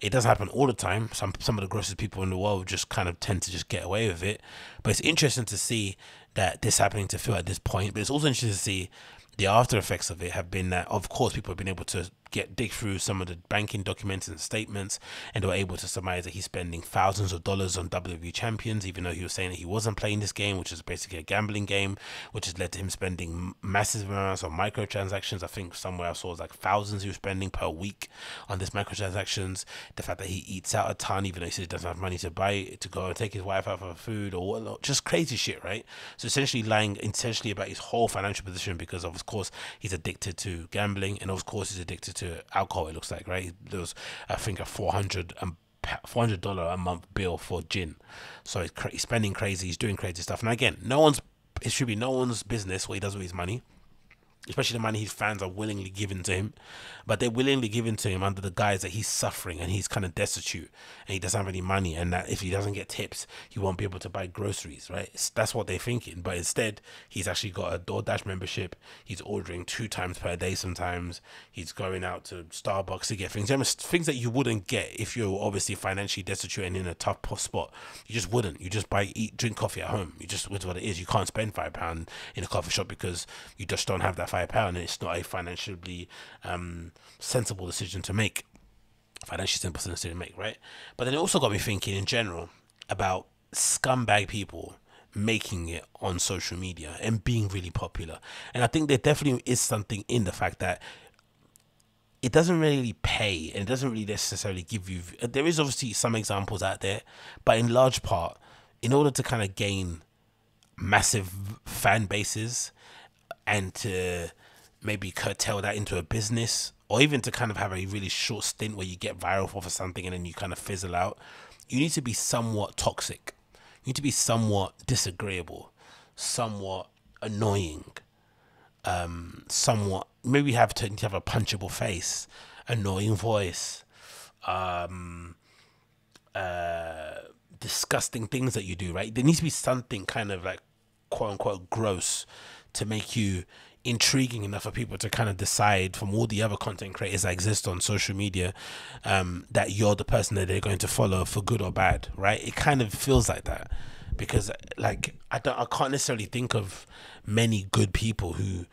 It doesn't happen all the time. Some some of the grossest people in the world just kind of tend to just get away with it. But it's interesting to see that this happening to Phil at this point. But it's also interesting to see the after effects of it have been that, of course, people have been able to get dig through some of the banking documents and statements, and they were able to surmise that he's spending thousands of dollars on W W E Champions, even though he was saying that he wasn't playing this game, which is basically a gambling game, which has led to him spending massive amounts on microtransactions. I think somewhere I saw was like thousands he was spending per week on this microtransactions. The fact that he eats out a ton, even though he says he doesn't have money to buy it, to go and take his wife out for food or whatnot, just crazy shit, right? So essentially lying intentionally about his whole financial position, because of course he's addicted to gambling, and of course he's addicted to to alcohol, it looks like, right? There was, I think, a four hundred dollars a month bill for gin. So he's, cra he's spending crazy, he's doing crazy stuff. And again, no one's, it should be no one's business what he does with his money. especially the man his fans are willingly giving to him, but they're willingly giving to him under the guise that he's suffering and he's kind of destitute and he doesn't have any money, and that if he doesn't get tips, he won't be able to buy groceries, right? It's, that's what they're thinking. But instead, he's actually got a DoorDash membership. He's ordering two times per day sometimes. He's going out to Starbucks to get things. You know, things that you wouldn't get if you're obviously financially destitute and in a tough spot. You just wouldn't. You just buy, eat, drink coffee at home. You just, it's what it is. You can't spend five pounds in a coffee shop because you just don't have that five pound, and it's not a financially um sensible decision to make. Financially simple decision to make, right? But then it also got me thinking in general about scumbag people making it on social media and being really popular. And I think there definitely is something in the fact that it doesn't really pay, and it doesn't really necessarily give you, there is obviously some examples out there, but in large part, in order to kind of gain massive fan bases and to maybe curtail that into a business, or even to kind of have a really short stint where you get viral for something and then you kind of fizzle out, you need to be somewhat toxic. You need to be somewhat disagreeable, somewhat annoying, um, somewhat, maybe have to have a punchable face, annoying voice, um, uh, disgusting things that you do, right? There needs to be something kind of like quote unquote gross to make you intriguing enough for people to kind of decide from all the other content creators that exist on social media um, that you're the person that they're going to follow for good or bad, right? It kind of feels like that, because like I don't, I can't necessarily think of many good people who,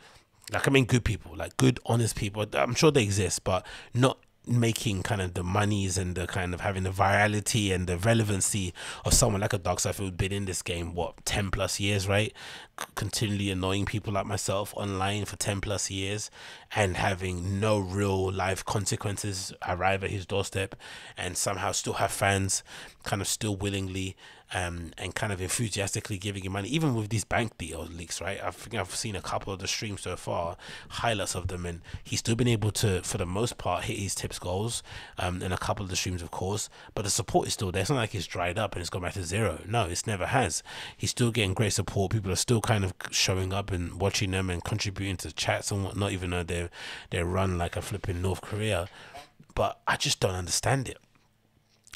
like I mean good people, like good honest people. I'm sure they exist, but not making kind of the monies and the kind of having the virality and the relevancy of someone like a Darkside, who's been in this game what ten plus years, right? C continually annoying people like myself online for ten plus years and having no real life consequences arrive at his doorstep, and somehow still have fans kind of still willingly um and kind of enthusiastically giving him money, even with these bank deal leaks, right? I think I've seen a couple of the streams so far, highlights of them, and he's still been able to, for the most part, hit his tips goals um in a couple of the streams, of course, but the support is still there. It's not like it's dried up and it's gone back to zero. No, it's never has. He's still getting great support. People are still kind of showing up and watching them and contributing to chats and whatnot, even though they're they run like a flipping North Korea. But I just don't understand it.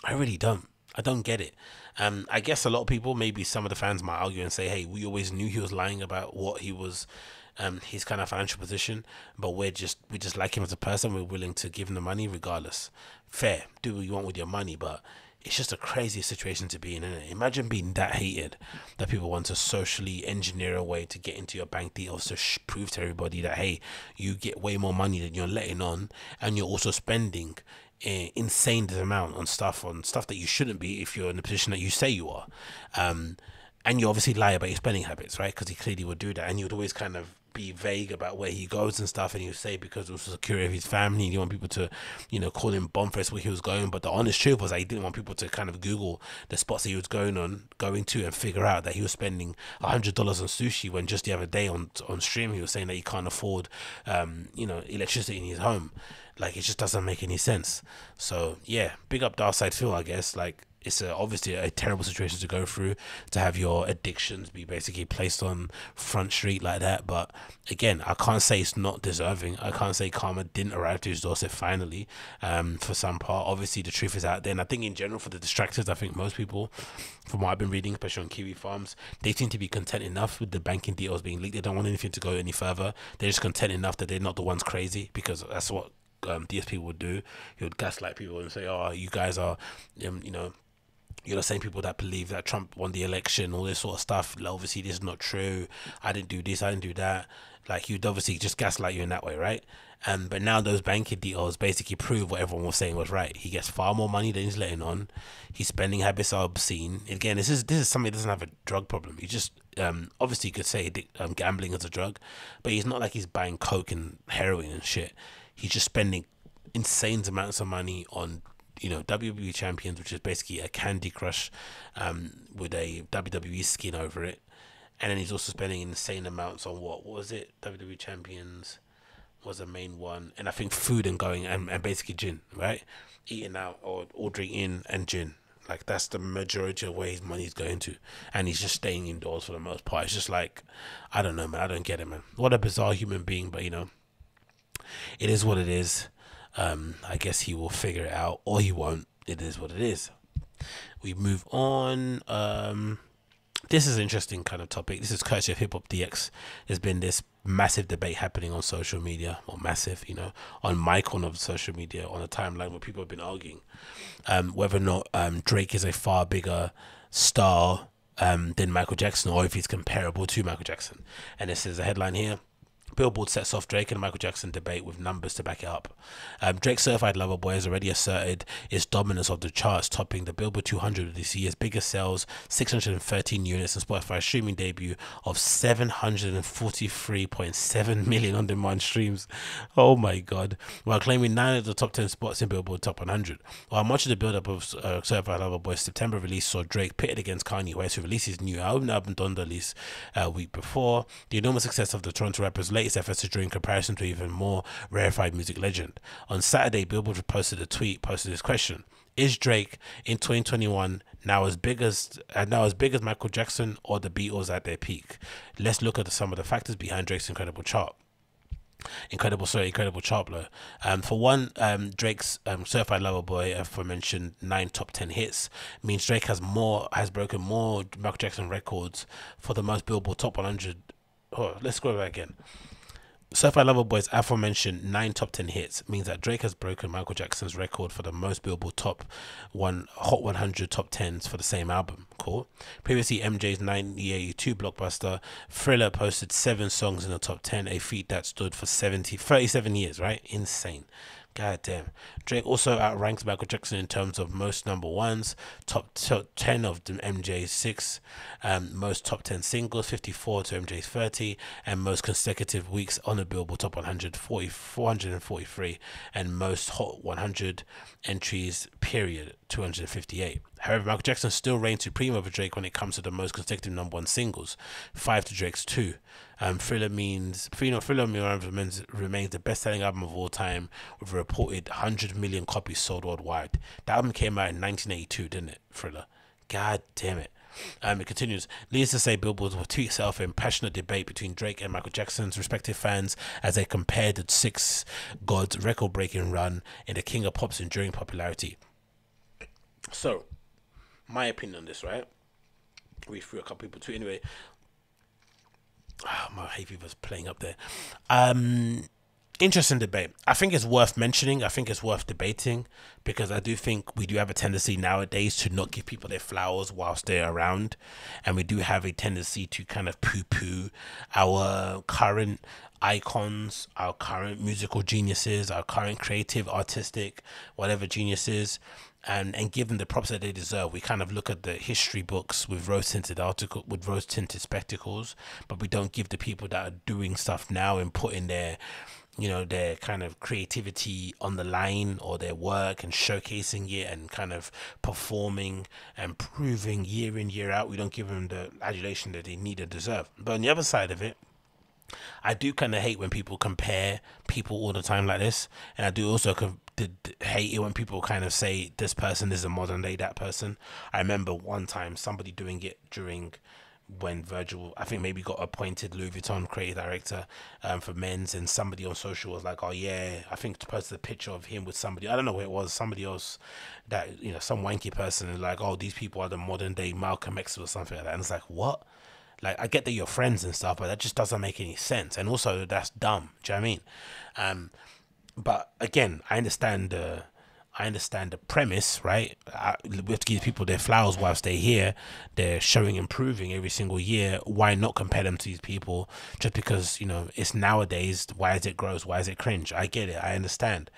I really don't. I don't get it. Um, I guess a lot of people, maybe some of the fans might argue and say, hey, we always knew he was lying about what he was, um, his kind of financial position, but we're just, we just like him as a person. We're willing to give him the money regardless. Fair, do what you want with your money, but it's just a crazy situation to be in, isn't it? Imagine being that hated that people want to socially engineer a way to get into your bank deals to sh prove to everybody that, hey, you get way more money than you're letting on, and you're also spending insane amount on stuff on stuff that you shouldn't be if you're in the position that you say you are, um and you obviously lie about your spending habits, right? Because he clearly would do that, and you would always kind of be vague about where he goes and stuff, and he would say because it was the security of his family, and you want people to, you know, call him bomfest where he was going. But the honest truth was that he didn't want people to kind of Google the spots that he was going on going to and figure out that he was spending a hundred dollars on sushi when just the other day on on stream he was saying that he can't afford um you know, electricity in his home. Like, it just doesn't make any sense. So yeah, big up DarksydePhil, I guess. Like, it's a, obviously a terrible situation to go through, to have your addictions be basically placed on front street like that. But again, I can't say it's not deserving. I can't say karma didn't arrive to his doorstep finally, um, for some part. Obviously the truth is out there, and I think in general for the distractors, I think most people, from what I've been reading, especially on Kiwi Farms, they seem to be content enough with the banking deals being leaked. They don't want anything to go any further. They're just content enough that they're not the ones crazy, because that's what Um, D S P would do. He would gaslight people and say, oh, you guys are, um, you know, you're the same people that believe that Trump won the election, all this sort of stuff. Like, obviously this is not true. I didn't do this, I didn't do that. Like, you'd obviously just gaslight you in that way, right? Um, but now those banking deals basically prove what everyone was saying was right. He gets far more money than he's letting on. His spending habits are obscene. Again, this is this is somebody that doesn't have a drug problem. He just um, obviously you could say um, gambling is a drug, but he's not like he's buying coke and heroin and shit. He's just spending insane amounts of money on, you know, W W E Champions, which is basically a Candy Crush um, with a W W E skin over it. And then he's also spending insane amounts on what? What was it? W W E Champions was the main one. And I think food and going and, and basically gin, right? Eating out or ordering in and gin, Like, that's the majority of where his money's going to. And he's just staying indoors for the most part. It's just like, I don't know, man. I don't get it, man. What a bizarre human being. But, you know, it is what it is. Um, I guess he will figure it out, or he won't. It is what it is. We move on. Um, this is an interesting kind of topic. This is courtesy of Hip Hop D X. There's been this massive debate happening on social media, or massive, you know, on my corner of social media, on a timeline where people have been arguing um, whether or not um, Drake is a far bigger star um, than Michael Jackson, or if he's comparable to Michael Jackson. And this is a headline here. Billboard sets off Drake and Michael Jackson debate with numbers to back it up. Um, Drake's Certified Lover Boy has already asserted its dominance of the charts, topping the Billboard two hundred with this year's biggest sales, six hundred thirteen units, and Spotify's streaming debut of seven hundred forty-three point seven million on-demand streams. Oh my God. While claiming nine of the top ten spots in Billboard Top one hundred. While much of the build-up of uh, Certified Lover Boy's September release saw Drake pitted against Kanye West, who released his new album, album Donda, released a uh, week before, the enormous success of the Toronto rapper's latest efforts to draw in comparison to even more rarefied music legend. On Saturday, Billboard posted a tweet, posted this question: is Drake in twenty twenty-one now as big as uh, now as big as Michael Jackson or the Beatles at their peak? Let's look at some of the factors behind Drake's incredible chart. Incredible, sorry, incredible chart blow. Um, for one, um, Drake's um, Certified Lover Boy, aforementioned nine top ten hits, means Drake has more has broken more Michael Jackson records for the most Billboard Top one hundred. Oh, let's scroll back again. Certified Lover Boy's aforementioned nine top ten hits means that Drake has broken Michael Jackson's record for the most Billboard Top One Hot one hundred top tens for the same album. Cool. Previously, M J's nineteen eighty-two blockbuster Thriller posted seven songs in the top ten, a feat that stood for seventy, thirty-seven years. Right? Insane. God damn. Drake also outranks Michael Jackson in terms of most number ones, top, top ten of M J's six, um, most top ten singles, fifty-four to M J's thirty, and most consecutive weeks on the Billboard Top one hundred, four hundred forty-three, and most Hot one hundred entries, period, two hundred fifty-eight. However, Michael Jackson still reigns supreme over Drake when it comes to the most consecutive number one singles, five to Drake's two. Um, Thriller means you know, Thriller remains, remains the best-selling album of all time, with a reported one hundred million copies sold worldwide. That album came out in nineteen eighty-two, didn't it? Thriller. God damn it. Um, it continues. Needless to say, Billboard will tweet itself in passionate debate between Drake and Michael Jackson's respective fans as they compared the six gods' record-breaking run in the King of Pop's enduring popularity. So, my opinion on this, right? We threw a couple people to anyway. Oh, my hay fever's playing up there. Um, interesting debate. I think it's worth mentioning. I think it's worth debating, because I do think we do have a tendency nowadays to not give people their flowers whilst they're around, and we do have a tendency to kind of poo-poo our current icons, our current musical geniuses, our current creative, artistic, whatever geniuses. And, and give them the props that they deserve. We kind of look at the history books with rose-tinted article with rose-tinted spectacles, but we don't give the people that are doing stuff now and putting their, you know, their kind of creativity on the line, or their work, and showcasing it and kind of performing and proving year in, year out. We don't give them the adulation that they need and deserve. But on the other side of it, I do kind of hate when people compare people all the time like this, and I do also hate it when people kind of say this person is a modern day that person. I remember one time somebody doing it during when Virgil, I think, maybe got appointed Louis Vuitton creative director um, for men's, and somebody on social was like, oh yeah, I think posted a picture of him with somebody, I don't know who it was, somebody else, that, you know, some wanky person, and like, oh, these people are the modern day Malcolm X or something like that. And it's like, what? Like, I get that you're friends and stuff, but that just doesn't make any sense. And also, that's dumb. Do you know what I mean? Um, but again, I understand the, I understand the premise, right? I, we have to give people their flowers whilst they're here. They're showing and proving every single year. Why not compare them to these people? Just because, you know, it's nowadays. Why is it gross? Why is it cringe? I get it. I understand.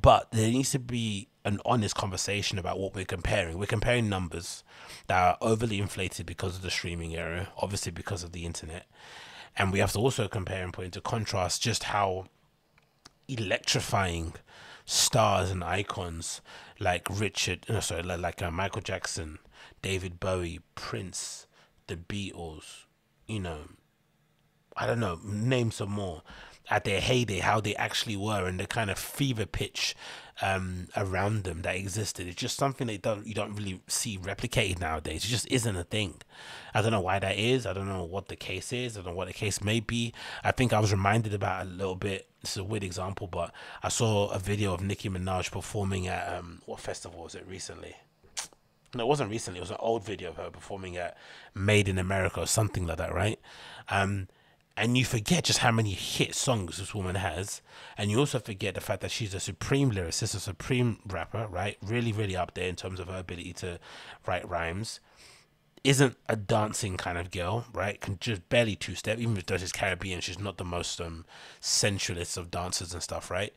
But there needs to be an honest conversation about what we're comparing. We're comparing numbers that are overly inflated because of the streaming era, obviously because of the internet. And we have to also compare and put into contrast just how electrifying stars and icons like Richard, no, sorry, like uh, Michael Jackson, David Bowie, Prince, the Beatles, you know, I don't know, name some more. at their heyday, how they actually were, and the kind of fever pitch um around them that existed. It's just something that you don't, you don't really see replicated nowadays. It just isn't a thing. I don't know why that is. I don't know what the case is. I don't know what the case may be. I think I was reminded about a little bit, this is a weird example, but I saw a video of Nicki Minaj performing at um what festival was it recently? No, it wasn't recently. It was an old video of her performing at Made in America or something like that, right? Um, and you forget just how many hit songs this woman has. And you also forget the fact that she's a supreme lyricist, a supreme rapper, right? Really, really up there in terms of her ability to write rhymes. Isn't a dancing kind of girl, right? Can just barely two-step. Even though she's Caribbean, she's not the most um, sensualist of dancers and stuff, right?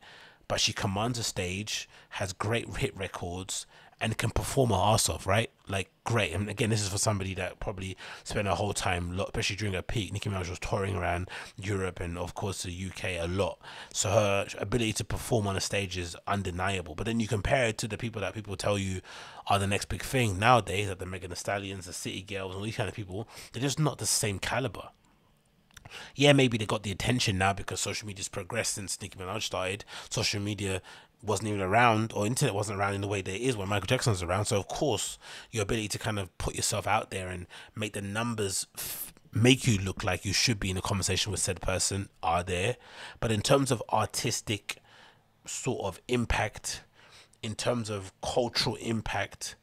But she commands a stage, has great hit records, and can perform her ass off, right? Like, great. And again, this is for somebody that probably spent her whole time, especially during her peak. Nicki Minaj was touring around Europe and, of course, the U K a lot. So her ability to perform on a stage is undeniable. But then you compare it to the people that people tell you are the next big thing nowadays, like the Megan Thee Stallions, the City Girls, all these kind of people. They're just not the same caliber. Yeah, maybe they got the attention now because social media's progressed since Nicki Minaj started. Social media wasn't even around, or internet wasn't around in the way that it is when Michael Jackson was around. So of course, your ability to kind of put yourself out there and make the numbers f make you look like you should be in a conversation with said person are there. But in terms of artistic sort of impact, in terms of cultural impact,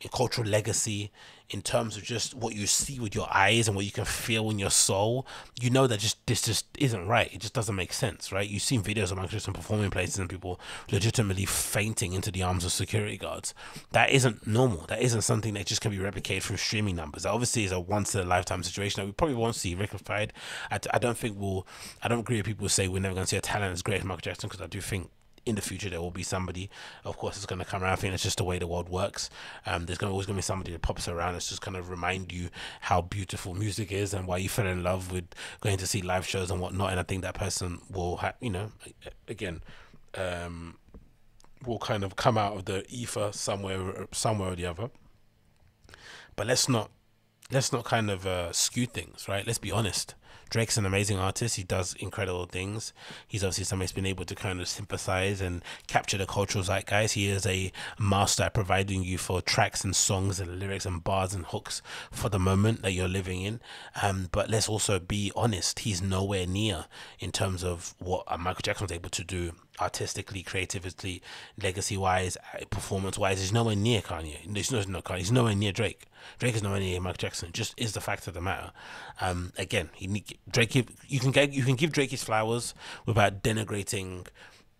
in cultural legacy, in terms of just what you see with your eyes and what you can feel in your soul, you know that just this just isn't right. It just doesn't make sense, right? You've seen videos of Michael Jackson performing places and people legitimately fainting into the arms of security guards. That isn't normal. That isn't something that just can be replicated through streaming numbers. That obviously is a once-in-a-lifetime situation that we probably won't see rectified. I, I don't think we'll... I don't agree with people who say we're never going to see a talent as great as Michael Jackson, because I do think in the future there will be somebody, of course, it's going to come around. I think it's just the way the world works. Um there's always going to be somebody that pops around that's just kind of remind you how beautiful music is and why you fell in love with going to see live shows and whatnot. And I think that person will have, you know, again, um will kind of come out of the ether somewhere somewhere or the other. But let's not let's not kind of uh skew things, right? Let's be honest. Drake's an amazing artist. He does incredible things. He's obviously somebody that's been able to kind of sympathize and capture the cultural zeitgeist. He is a master at providing you for tracks and songs and lyrics and bars and hooks for the moment that you're living in. Um, but let's also be honest. He's nowhere near in terms of what Michael Jackson was able to do artistically, creatively, legacy-wise, performance-wise. He's nowhere near Kanye. He's not Kanye. He's nowhere near Drake. Drake is nowhere near Michael Jackson. It just is the fact of the matter. Um, again, he need, Drake. You can get, you can give Drake his flowers without denigrating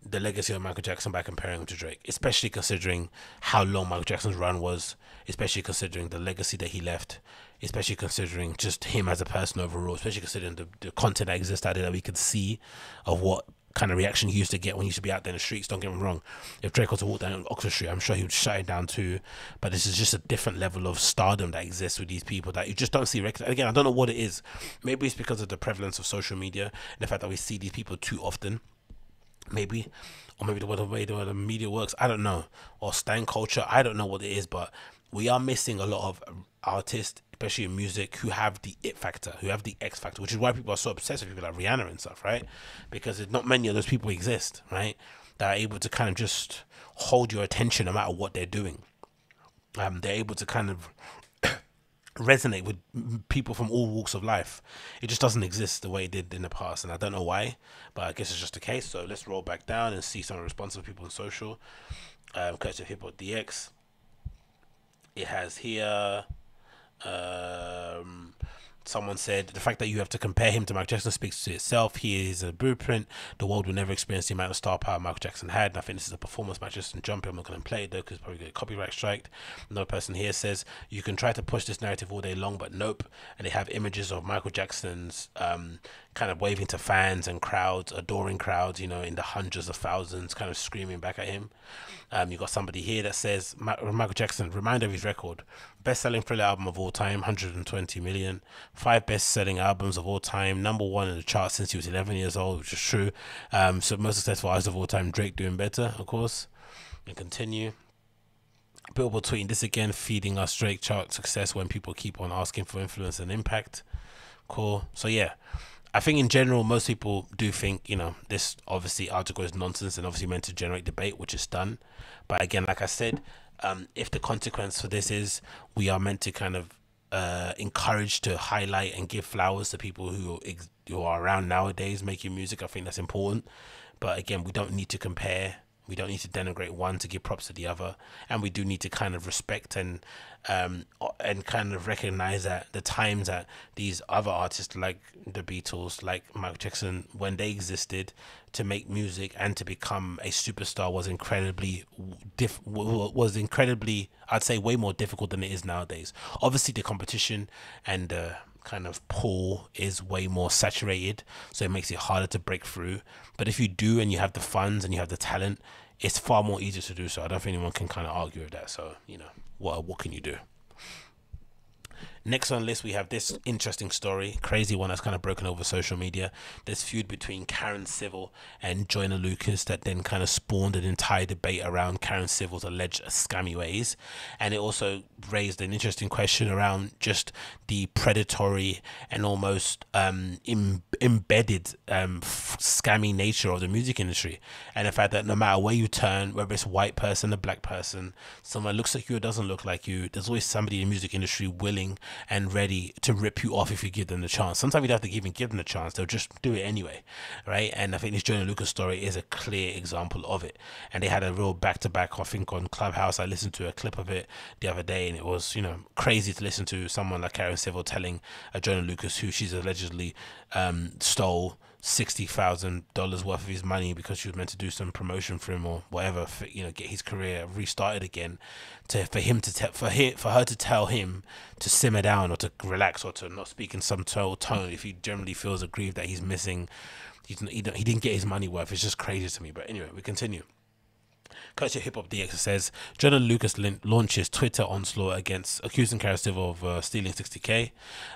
the legacy of Michael Jackson by comparing him to Drake, especially considering how long Michael Jackson's run was, especially considering the legacy that he left, especially considering just him as a person overall, especially considering the, the content that exists out there that we could see of what kind of reaction he used to get when he used to be out there in the streets. Don't get me wrong, if Drake was to walk down Oxford Street, I'm sure he would shut it down too. But this is just a different level of stardom that exists with these people that you just don't see. Again, I don't know what it is. Maybe it's because of the prevalence of social media and the fact that we see these people too often, maybe, or maybe the way the media works, I don't know, or stan culture, I don't know what it is. But we are missing a lot of artists, especially in music, who have the it factor, who have the X factor, which is why people are so obsessed with people like Rihanna and stuff, right? Because not many of those people exist, right, that are able to kind of just hold your attention no matter what they're doing. Um, they're able to kind of resonate with people from all walks of life. It just doesn't exist the way it did in the past, and I don't know why, but I guess it's just the case. So let's roll back down and see some of the response of people on social. Um, Coach of Hip Hop D X. It has here, um, someone said, the fact that you have to compare him to Michael Jackson speaks to itself. He is a blueprint. The world will never experience the amount of star power Michael Jackson had. And I think this is a performance by Justin Jumper. I'm not going to play it though, because probably get copyright striked. Another person here says, you can try to push this narrative all day long, but nope. And they have images of Michael Jackson's um, kind of waving to fans and crowds, adoring crowds, you know, in the hundreds of thousands, kind of screaming back at him. Um, you got somebody here that says Michael Jackson, reminder of his record, best-selling Thriller album of all time, one hundred twenty million, five best-selling albums of all time, number one in the chart since he was eleven years old, which is true. Um, so most successful artist of all time, Drake doing better, of course. And continue. Billboard tweeting this again, feeding us Drake chart success when people keep on asking for influence and impact. Cool. So yeah, I think in general, most people do think, you know, this obviously article is nonsense and obviously meant to generate debate, which is done. But again, like I said, um, if the consequence for this is we are meant to kind of uh, encourage to highlight and give flowers to people who, ex who are around nowadays making music, I think that's important. But again, we don't need to compare. We don't need to denigrate one to give props to the other. And we do need to kind of respect and um, and kind of recognize that the times that these other artists like the Beatles, like Michael Jackson, when they existed, to make music and to become a superstar was incredibly, diff was incredibly, I'd say, way more difficult than it is nowadays. Obviously, the competition and the kind of pool is way more saturated, so it makes it harder to break through. But if you do and you have the funds and you have the talent, it's far more easier to do so. I don't think anyone can kind of argue with that. So, you know, what what can you do? Next on the list, we have this interesting story, crazy one that's kind of broken over social media. This feud between Karen Civil and Joyner Lucas that then kind of spawned an entire debate around Karen Civil's alleged scammy ways. And it also raised an interesting question around just the predatory and almost um, im embedded um, scammy nature of the music industry. And the fact that no matter where you turn, whether it's a white person, a black person, someone looks like you or doesn't look like you, there's always somebody in the music industry willing and ready to rip you off if you give them the chance. Sometimes you don't have to even give them the chance, they'll just do it anyway, right? And I think this Joyner Lucas story is a clear example of it. And they had a real back-to-back, I think, on Clubhouse. I listened to a clip of it the other day, and it was, you know, crazy to listen to someone like Karen Civil telling a Joyner Lucas, who she's allegedly um, stole sixty thousand dollars worth of his money because she was meant to do some promotion for him or whatever, for, you know, get his career restarted again, to for him to te for he for her to tell him to simmer down or to relax or to not speak in some tone if he generally feels aggrieved that he's missing, he's, he, he didn't get his money worth. It's just crazy to me. But anyway, we continue. Culture Hip Hop D X says Joyner Lucas launches Twitter onslaught against accusing Karen Civil of uh, stealing sixty K.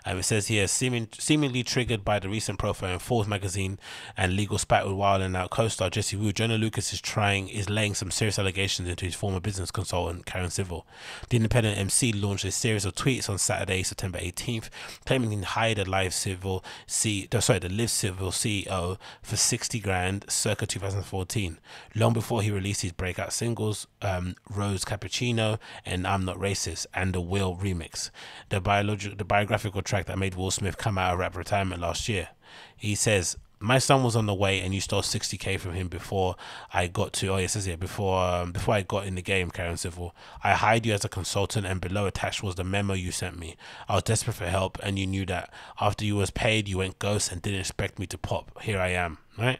Um, it says here, seeming, seemingly triggered by the recent profile in Forbes magazine and legal spat with Wild and Out co-star Jesse Wu, Joyner Lucas is trying is laying some serious allegations into his former business consultant Karen Civil. The independent M C launched a series of tweets on Saturday, September eighteenth, claiming he hired a live Civil C, sorry, the Live Civil C E O for sixty grand, circa two thousand fourteen, long before he released his breakout singles um Rose Cappuccino and I'm Not Racist and the Will remix, the biological the biographical track that made Will Smith come out of rap retirement last year. He says, my son was on the way and you stole sixty K from him before I got to, oh yeah, it says here, before, um, before I got in the game, Karen Civil. I hired you as a consultant and below attached was the memo you sent me. I was desperate for help and you knew that. After you was paid, you went ghost and didn't expect me to pop. Here I am, right?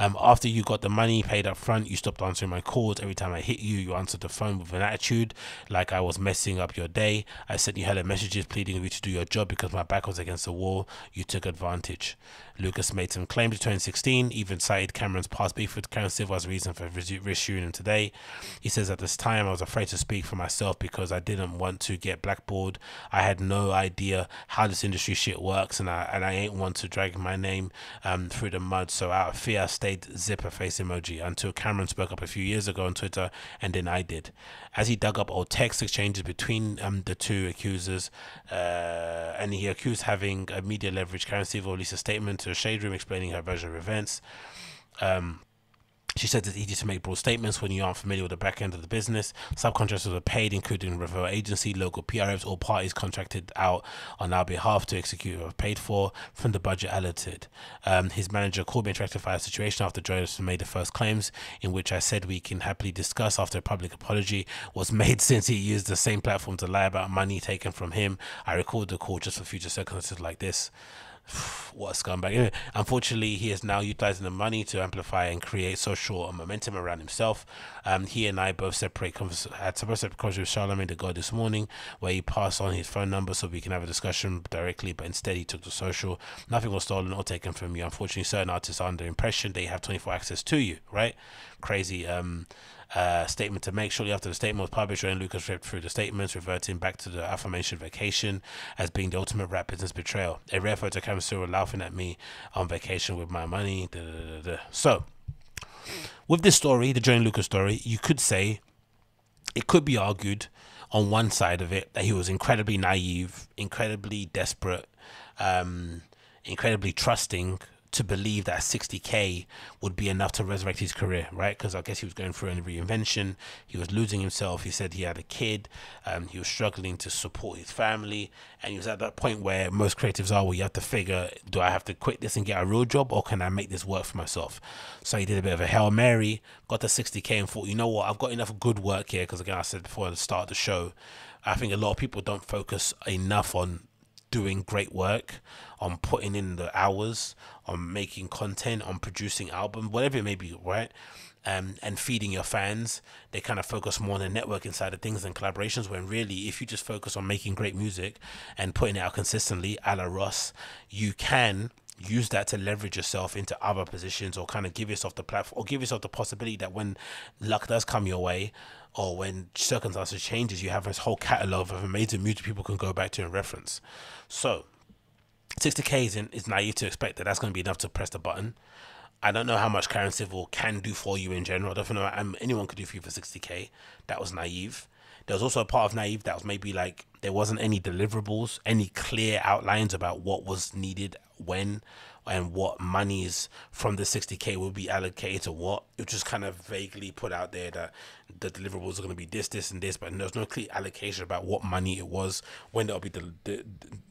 Um, after you got the money paid up front, you stopped answering my calls. Every time I hit you, you answered the phone with an attitude like I was messing up your day. I sent you hella messages pleading with you to do your job because my back was against the wall. You took advantage. Lucas made some claims in twenty sixteen, even cited Cameron's past beef with Karen Civil as reason for reissuing him today. He says, at this time, I was afraid to speak for myself because I didn't want to get blackballed. I had no idea how this industry shit works, and I, and I ain't want to drag my name um, through the mud. So out of fear, I stayed zipper face emoji until Cameron spoke up a few years ago on Twitter, and then I did. As he dug up old text exchanges between um, the two accusers, uh, and he accused having a media leverage, Karen Civil released a statement to the Shade Room explaining her version of events. Um, She said it's easy to make broad statements when you aren't familiar with the back end of the business. Subcontractors are paid, including referral agency, local P R Fs, all parties contracted out on our behalf to execute or paid for from the budget allotted. Um, his manager called me to rectify the situation after Joyner made the first claims, in which I said we can happily discuss after a public apology was made since he used the same platform to lie about money taken from him. I recorded the call just for future circumstances like this. What a scumbag. Anyway, unfortunately, he is now utilizing the money to amplify and create social momentum around himself. Um, he and I both separate had separate conversations with Charlamagne Tha God this morning, where he passed on his phone number so we can have a discussion directly, but instead he took to social. Nothing was stolen or taken from you. Unfortunately, certain artists are under impression they have twenty-four access to you, right? Crazy um Uh, statement to make. Shortly after the statement was published, Joyner Lucas ripped through the statements, reverting back to the aforementioned vacation as being the ultimate rap business betrayal. A rare photo camera still laughing at me on vacation with my money. Da, da, da, da. So, with this story, the Joyner Lucas story, you could say it could be argued on one side of it that he was incredibly naive, incredibly desperate, um, incredibly trusting to believe that sixty K would be enough to resurrect his career, right? Because I guess he was going through a reinvention. He was losing himself. He said he had a kid. Um, he was struggling to support his family. And he was at that point where most creatives are, where you have to figure, do I have to quit this and get a real job, or can I make this work for myself? So he did a bit of a Hail Mary, got to sixty K and thought, you know what, I've got enough good work here. Because again, I said before at the start of the show, I think a lot of people don't focus enough on doing great work, on putting in the hours, on making content, on producing album, whatever it may be, right? Um, and feeding your fans. They kind of focus more on the networking side of things and collaborations, when really, if you just focus on making great music and putting it out consistently, a la Ross, you can use that to leverage yourself into other positions, or kind of give yourself the platform, or give yourself the possibility that when luck does come your way, or when circumstances changes, you have this whole catalogue of amazing music people can go back to and reference. So sixty K is, in, is naive to expect that that's going to be enough to press the button. I don't know how much Karen Civil can do for you in general. I don't know how anyone could do for you for sixty K. That was naive. There was also a part of naive that was maybe like, there wasn't any deliverables, any clear outlines about what was needed, when, and what monies from the sixty K will be allocated to what. It was just kind of vaguely put out there that the deliverables are going to be this, this, and this, but there was no clear allocation about what money it was, when it'll be de de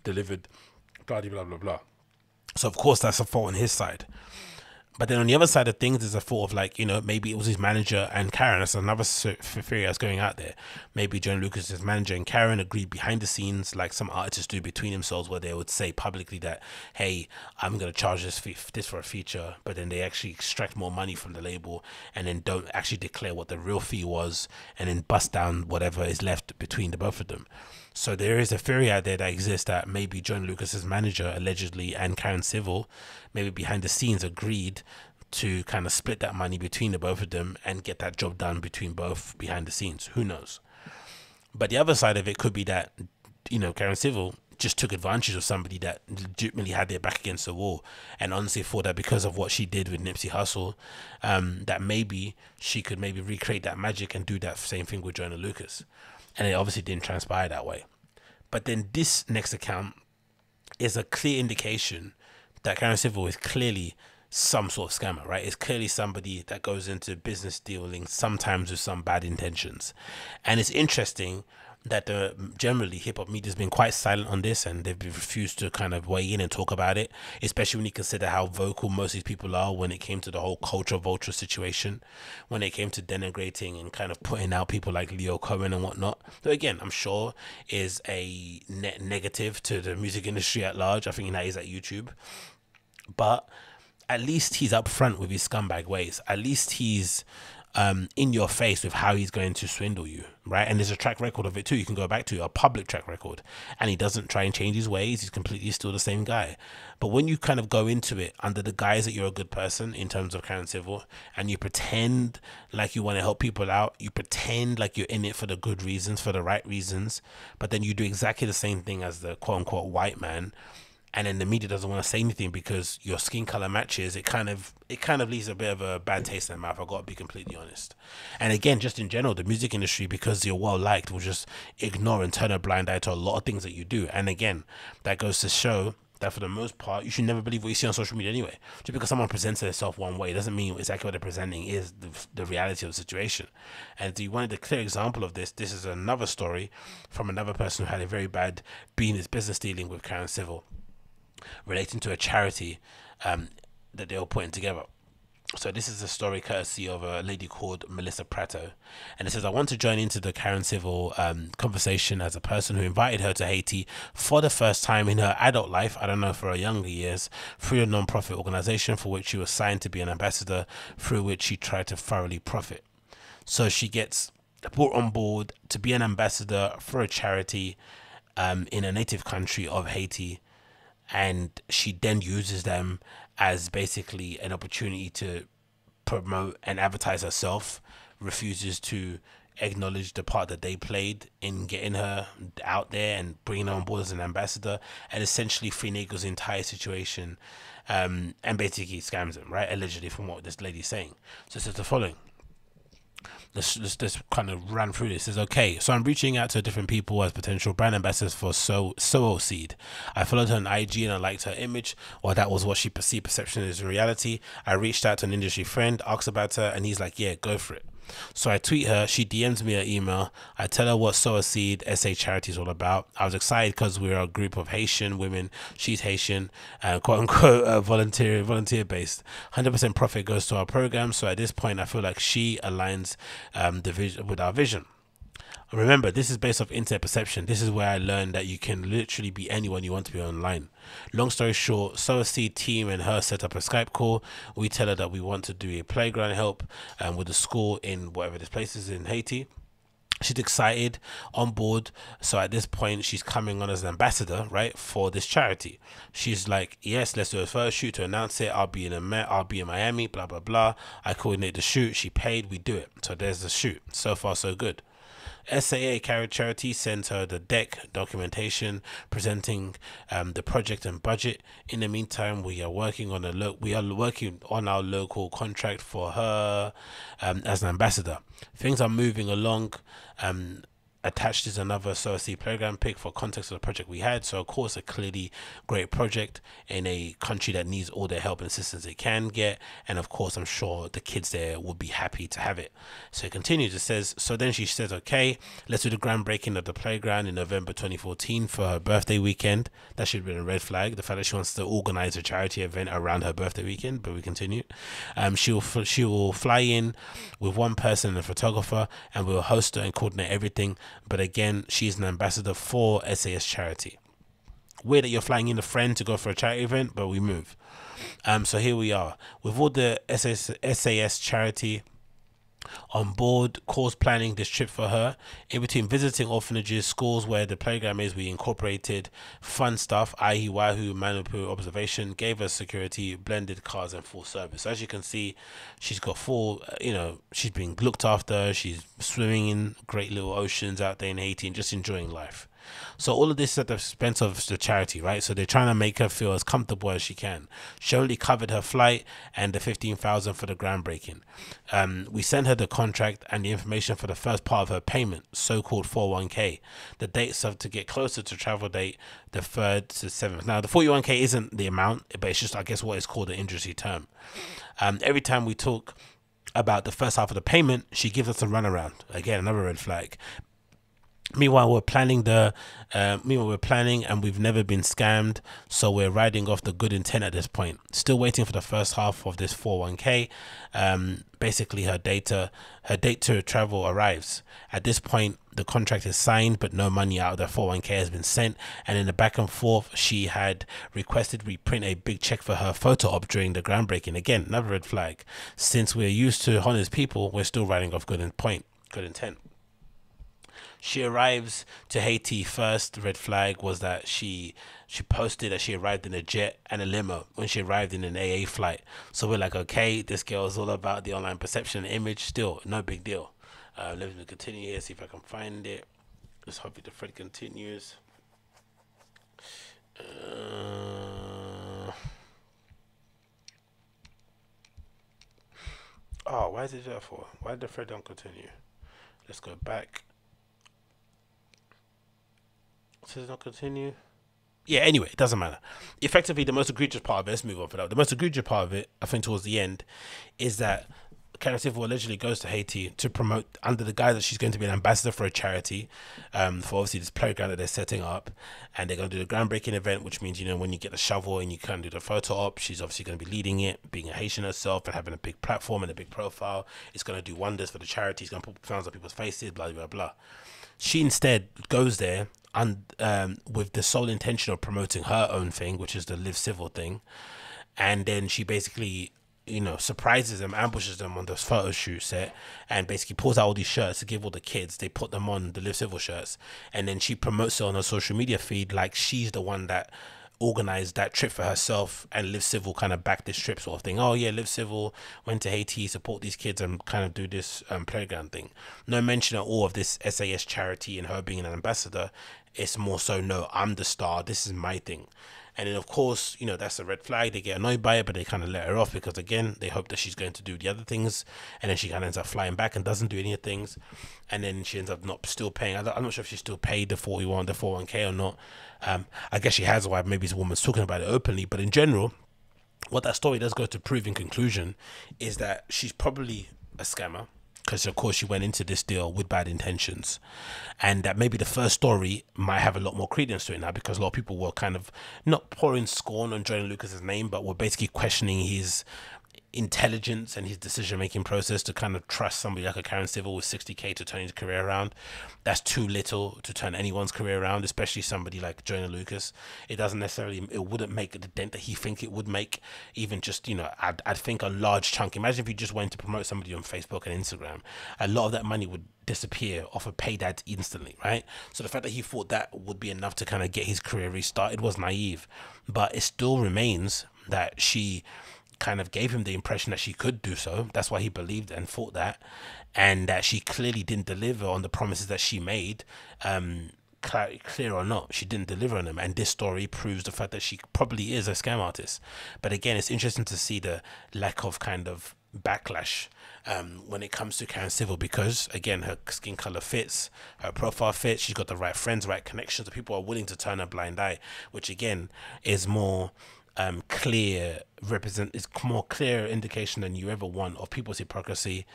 delivered, blah, blah, blah, blah. So, of course, that's a fault on his side. But then on the other side of things, there's a thought of like, you know, maybe it was his manager and Karen. That's another theory that's going out there. Maybe Joyner Lucas, his manager, and Karen agreed behind the scenes, like some artists do between themselves, where they would say publicly that, hey, I'm going to charge this, this for a feature. But then they actually extract more money from the label and then don't actually declare what the real fee was, and then bust down whatever is left between the both of them. So there is a theory out there that exists that maybe Joyner Lucas's manager, allegedly, and Karen Civil, maybe behind the scenes agreed to kind of split that money between the both of them and get that job done between both behind the scenes. Who knows? But the other side of it could be that, you know, Karen Civil just took advantage of somebody that legitimately had their back against the wall, and honestly thought that because of what she did with Nipsey Hussle, um, that maybe she could maybe recreate that magic and do that same thing with Joyner Lucas. And it obviously didn't transpire that way. But then this next account is a clear indication that Karen Civil is clearly some sort of scammer, right? It's clearly somebody that goes into business dealing sometimes with some bad intentions. And it's interesting that the generally hip-hop media has been quite silent on this, and they've refused to kind of weigh in and talk about it, especially when you consider how vocal most of these people are when it came to the whole culture vulture situation, when it came to denigrating and kind of putting out people like Leo Cohen and whatnot. So again, I'm sure is a net negative to the music industry at large. I think that is at YouTube, but at least he's upfront with his scumbag ways. At least he's Um, in your face with how he's going to swindle you, right? And there's a track record of it too. You can go back to a public track record, and he doesn't try and change his ways. He's completely still the same guy. But when you kind of go into it under the guise that you're a good person, in terms of Karen Civil, and you pretend like you want to help people out, you pretend like you're in it for the good reasons, for the right reasons, but then you do exactly the same thing as the quote unquote white man, and then the media doesn't want to say anything because your skin color matches, it kind of it kind of leaves a bit of a bad taste in the mouth, I've got to be completely honest. And again, just in general, the music industry, because you're well liked, will just ignore and turn a blind eye to a lot of things that you do. And again, that goes to show that for the most part, you should never believe what you see on social media anyway. Just because someone presents themselves one way doesn't mean exactly what they're presenting is the, the reality of the situation. And if you wanted a clear example of this, this is another story from another person who had a very bad being his business dealing with Karen Civil, relating to a charity um, that they were putting together. So this is a story courtesy of a lady called Melissa Prato, and it says, I want to join into the Karen Civil um, conversation as a person who invited her to Haiti for the first time in her adult life, I don't know, for her younger years, through a non-profit organization for which she was signed to be an ambassador, through which she tried to thoroughly profit. So she gets brought on board to be an ambassador for a charity um, in a native country of Haiti, and she then uses them as basically an opportunity to promote and advertise herself, refuses to acknowledge the part that they played in getting her out there and bringing her on board as an ambassador, and essentially finagles the entire situation um, and basically scams them, right? Allegedly, from what this lady's saying. So it says the following. let's just kind of ran through this. Is okay. So I'm reaching out to different people as potential brand ambassadors for Sow a Seed. I followed her on I G and I liked her image, or that was what she perceived perception is in reality. I reached out to an industry friend, asked about her, and he's like, yeah, go for it. So I tweet her, she D Ms me her email. I tell her what Sow a Seed S A charity is all about. I was excited because we're a group of Haitian women. She's Haitian and quote unquote uh, volunteer volunteer based. one hundred percent profit goes to our program. So at this point, I feel like she aligns um, the vision with our vision. Remember, this is based off internet perception. This is where I learned that you can literally be anyone you want to be online. Long story short, Sow a Seed team and her set up a Skype call. We tell her that we want to do a playground help um, with the school in whatever this place is in Haiti. She's excited, on board. So at this point, she's coming on as an ambassador, right, for this charity. She's like, yes, let's do a photo shoot to announce it. I'll be in a, I'll be in Miami, blah, blah, blah. I coordinate the shoot. She paid. We do it. So there's the shoot. So far, so good. S A A Charity sends her the deck documentation presenting um, the project and budget. In the meantime, we are working on a look. We are working on our local contract for her um, as an ambassador. Things are moving along. Um, attached is another Sow a Seed playground pick for context of the project we had. So of course, a clearly great project in a country that needs all the help and assistance it can get, and of course I'm sure the kids there would be happy to have it. So it continues, it says, so then she says, okay, let's do the groundbreaking of the playground in November twenty fourteen for her birthday weekend. That should have been a red flag, the fact that she wants to organize a charity event around her birthday weekend, but we continue. um she will she will fly in with one person and a photographer, and we'll host her and coordinate everything. But again, she's an ambassador for S A S charity. Weird that you're flying in a friend to go for a charity event, but we move. Um, so here we are with all the S A S, S A S charity on board, course planning this trip for her. In between visiting orphanages, schools where the playground is, we incorporated fun stuff, that is. Wahoo, Manipu observation, gave us security, blended cars and full service. So as you can see, she's got full, you know, she's been looked after, she's swimming in great little oceans out there in Haiti and just enjoying life. So all of this is at the expense of the charity, right? So they're trying to make her feel as comfortable as she can. She only covered her flight and the fifteen thousand dollars for the groundbreaking. Um, we sent her the contract and the information for the first part of her payment, so-called four oh one K. The dates of to get closer to travel date, the third to seventh. Now, the four oh one K isn't the amount, but it's just, I guess, what is called the industry term. Um, every time we talk about the first half of the payment, she gives us a runaround. Again, another red flag. Meanwhile, we're planning the. Uh, meanwhile, we're planning, and we've never been scammed, so we're riding off the good intent at this point. Still waiting for the first half of this four oh one K. Um, basically, her data, her date to travel arrives. At this point, the contract is signed, but no money out of the four oh one K has been sent. And in the back and forth, she had requested we print a big check for her photo op during the groundbreaking. Again, another red flag. Since we're used to honest people, we're still riding off good intent. Good intent. She arrives to Haiti first. Red flag was that she she posted that she arrived in a jet and a limo when she arrived in an A A flight. So we're like, okay, this girl is all about the online perception and image. Still, no big deal. Uh, let me continue here, see if I can find it. Let's hope the thread continues. Uh... Oh, why is it there for? Why did the thread don't continue? Let's go back. Does not continue. Yeah, anyway, it doesn't matter. Effectively, the most egregious part of it, let's move on for that. The most egregious part of it, I think, towards the end, is that Karen Civil allegedly goes to Haiti to promote, under the guise that she's going to be an ambassador for a charity, um, for obviously this playground that they're setting up, and they're going to do the groundbreaking event, which means, you know, when you get the shovel and you can do the photo op, she's obviously going to be leading it, being a Haitian herself and having a big platform and a big profile. It's going to do wonders for the charity. It's going to put frowns on people's faces, blah, blah, blah. She instead goes there and um, with the sole intention of promoting her own thing, which is the Live Civil thing. And then she basically, you know, surprises them, ambushes them on this photo shoot set, and basically pulls out all these shirts to give all the kids. They put them on the Live Civil shirts, and then she promotes it on her social media feed like she's the one that organized that trip for herself, and Live Civil kind of backed this trip sort of thing. Oh yeah, Live Civil went to Haiti, support these kids and kind of do this um, playground thing. No mention at all of this S A S charity and her being an ambassador. It's more so, no, I'm the star, this is my thing. And then, of course, you know, that's a red flag. They get annoyed by it, but they kind of let her off because, again, they hope that she's going to do the other things. And then she kind of ends up flying back and doesn't do any of the things. And then she ends up not still paying. I'm not sure if she still paid the forty-one, the forty-one K or not. Um, I guess she has, or maybe this woman's talking about it openly. But in general, what that story does go to prove in conclusion is that she's probably a scammer. Because, of course, she went into this deal with bad intentions, and that maybe the first story might have a lot more credence to it now, because a lot of people were kind of not pouring scorn on Joyner Lucas's name, but were basically questioning his intelligence and his decision-making process to kind of trust somebody like a Karen Civil with sixty K to turn his career around. That's too little to turn anyone's career around, especially somebody like Joyner Lucas. It doesn't necessarily, it wouldn't make the dent that he think it would make. Even just, you know, I'd, I'd think a large chunk, imagine if you just went to promote somebody on Facebook and Instagram, a lot of that money would disappear off of paid ads instantly, right? So the fact that he thought that would be enough to kind of get his career restarted was naive, but it still remains that she kind of gave him the impression that she could do so. That's why he believed and thought that, and that she clearly didn't deliver on the promises that she made. Um clear or not, she didn't deliver on them, and this story proves the fact that she probably is a scam artist. But again, it's interesting to see the lack of kind of backlash um when it comes to Karen Civil, because again, her skin color fits, her profile fits, she's got the right friends, right connections, the people are willing to turn a blind eye, which again is more Um, clear represent is more clear indication than you ever want of people's hypocrisy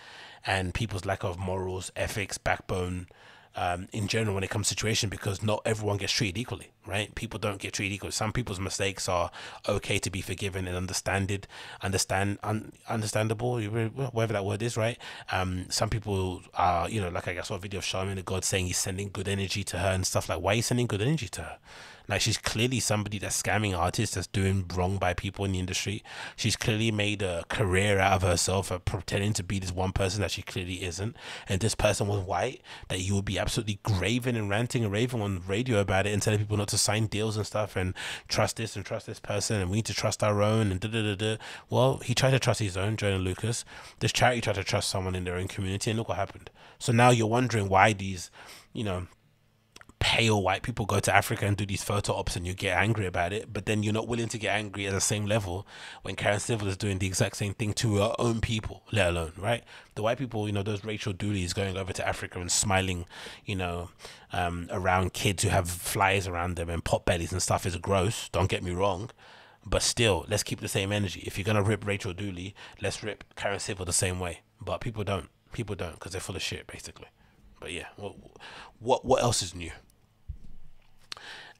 and people's lack of morals, ethics, backbone, um, in general when it comes to situation, because not everyone gets treated equally, right? People don't get treated equally. Some people's mistakes are okay to be forgiven and understanded, understand un, understandable, whatever that word is, right? Um, some people are, you know, like I saw a video of Charmin the God saying he's sending good energy to her and stuff. Like, why are you sending good energy to her? Like, she's clearly somebody that's scamming artists, that's doing wrong by people in the industry. She's clearly made a career out of herself of pretending to be this one person that she clearly isn't. And this person was white, that you would be absolutely raving and ranting and raving on the radio about it and telling people not to sign deals and stuff and trust this and trust this person and we need to trust our own and da da da da. Well, he tried to trust his own, Joyner Lucas. This charity tried to trust someone in their own community, and look what happened. So now you're wondering why these, you know, pale white people go to Africa and do these photo ops, and you get angry about it, but then you're not willing to get angry at the same level when Karen Civil is doing the exact same thing to her own people, let alone, right, the white people, you know, those Rachel Dooley's going over to Africa and smiling, you know, um, around kids who have flies around them and pot bellies and stuff is gross, don't get me wrong, but still, let's keep the same energy. If you're going to rip Rachel Dooley, let's rip Karen Civil the same way. But people don't, people don't, because they're full of shit, basically. But yeah, what, what, what else is new?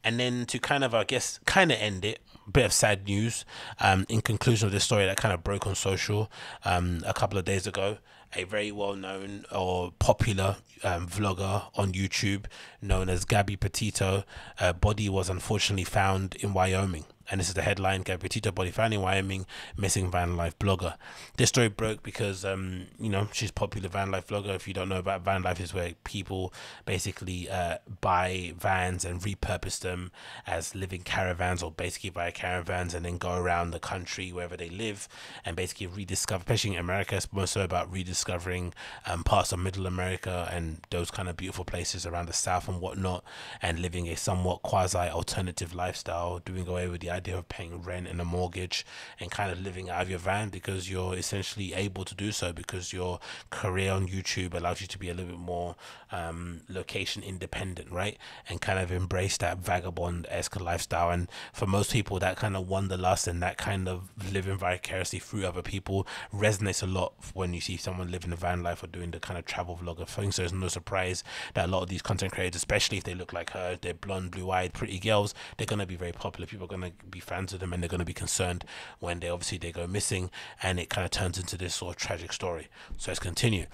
And then to kind of, I guess, kind of end it, bit of sad news, um, in conclusion of this story that kind of broke on social um, a couple of days ago, a very well-known or popular um, vlogger on YouTube known as Gabby Petito, uh, body was unfortunately found in Wyoming. And this is the headline: Gabby Petito body found in Wyoming, missing van life blogger. This story broke because, um, you know, she's popular van life blogger. If you don't know about van life, is where people basically uh, buy vans and repurpose them as living caravans, or basically buy caravans and then go around the country wherever they live and basically rediscover, especially in America, it's more so about rediscovering um, parts of middle America and those kind of beautiful places around the South and whatnot, and living a somewhat quasi alternative lifestyle, doing away with the idea of paying rent and a mortgage and kind of living out of your van, because you're essentially able to do so because your career on YouTube allows you to be a little bit more um, location independent, right, and kind of embrace that vagabond-esque lifestyle. And for most people, that kind of wanderlust and that kind of living vicariously through other people resonates a lot when you see someone living a van life or doing the kind of travel vlogger thing. So it's no surprise that a lot of these content creators, especially if they look like her, they're blonde, blue-eyed, pretty girls, they're going to be very popular. People are going to be fans of them, and they're going to be concerned when they obviously they go missing, and it kind of turns into this sort of tragic story. So let's continue.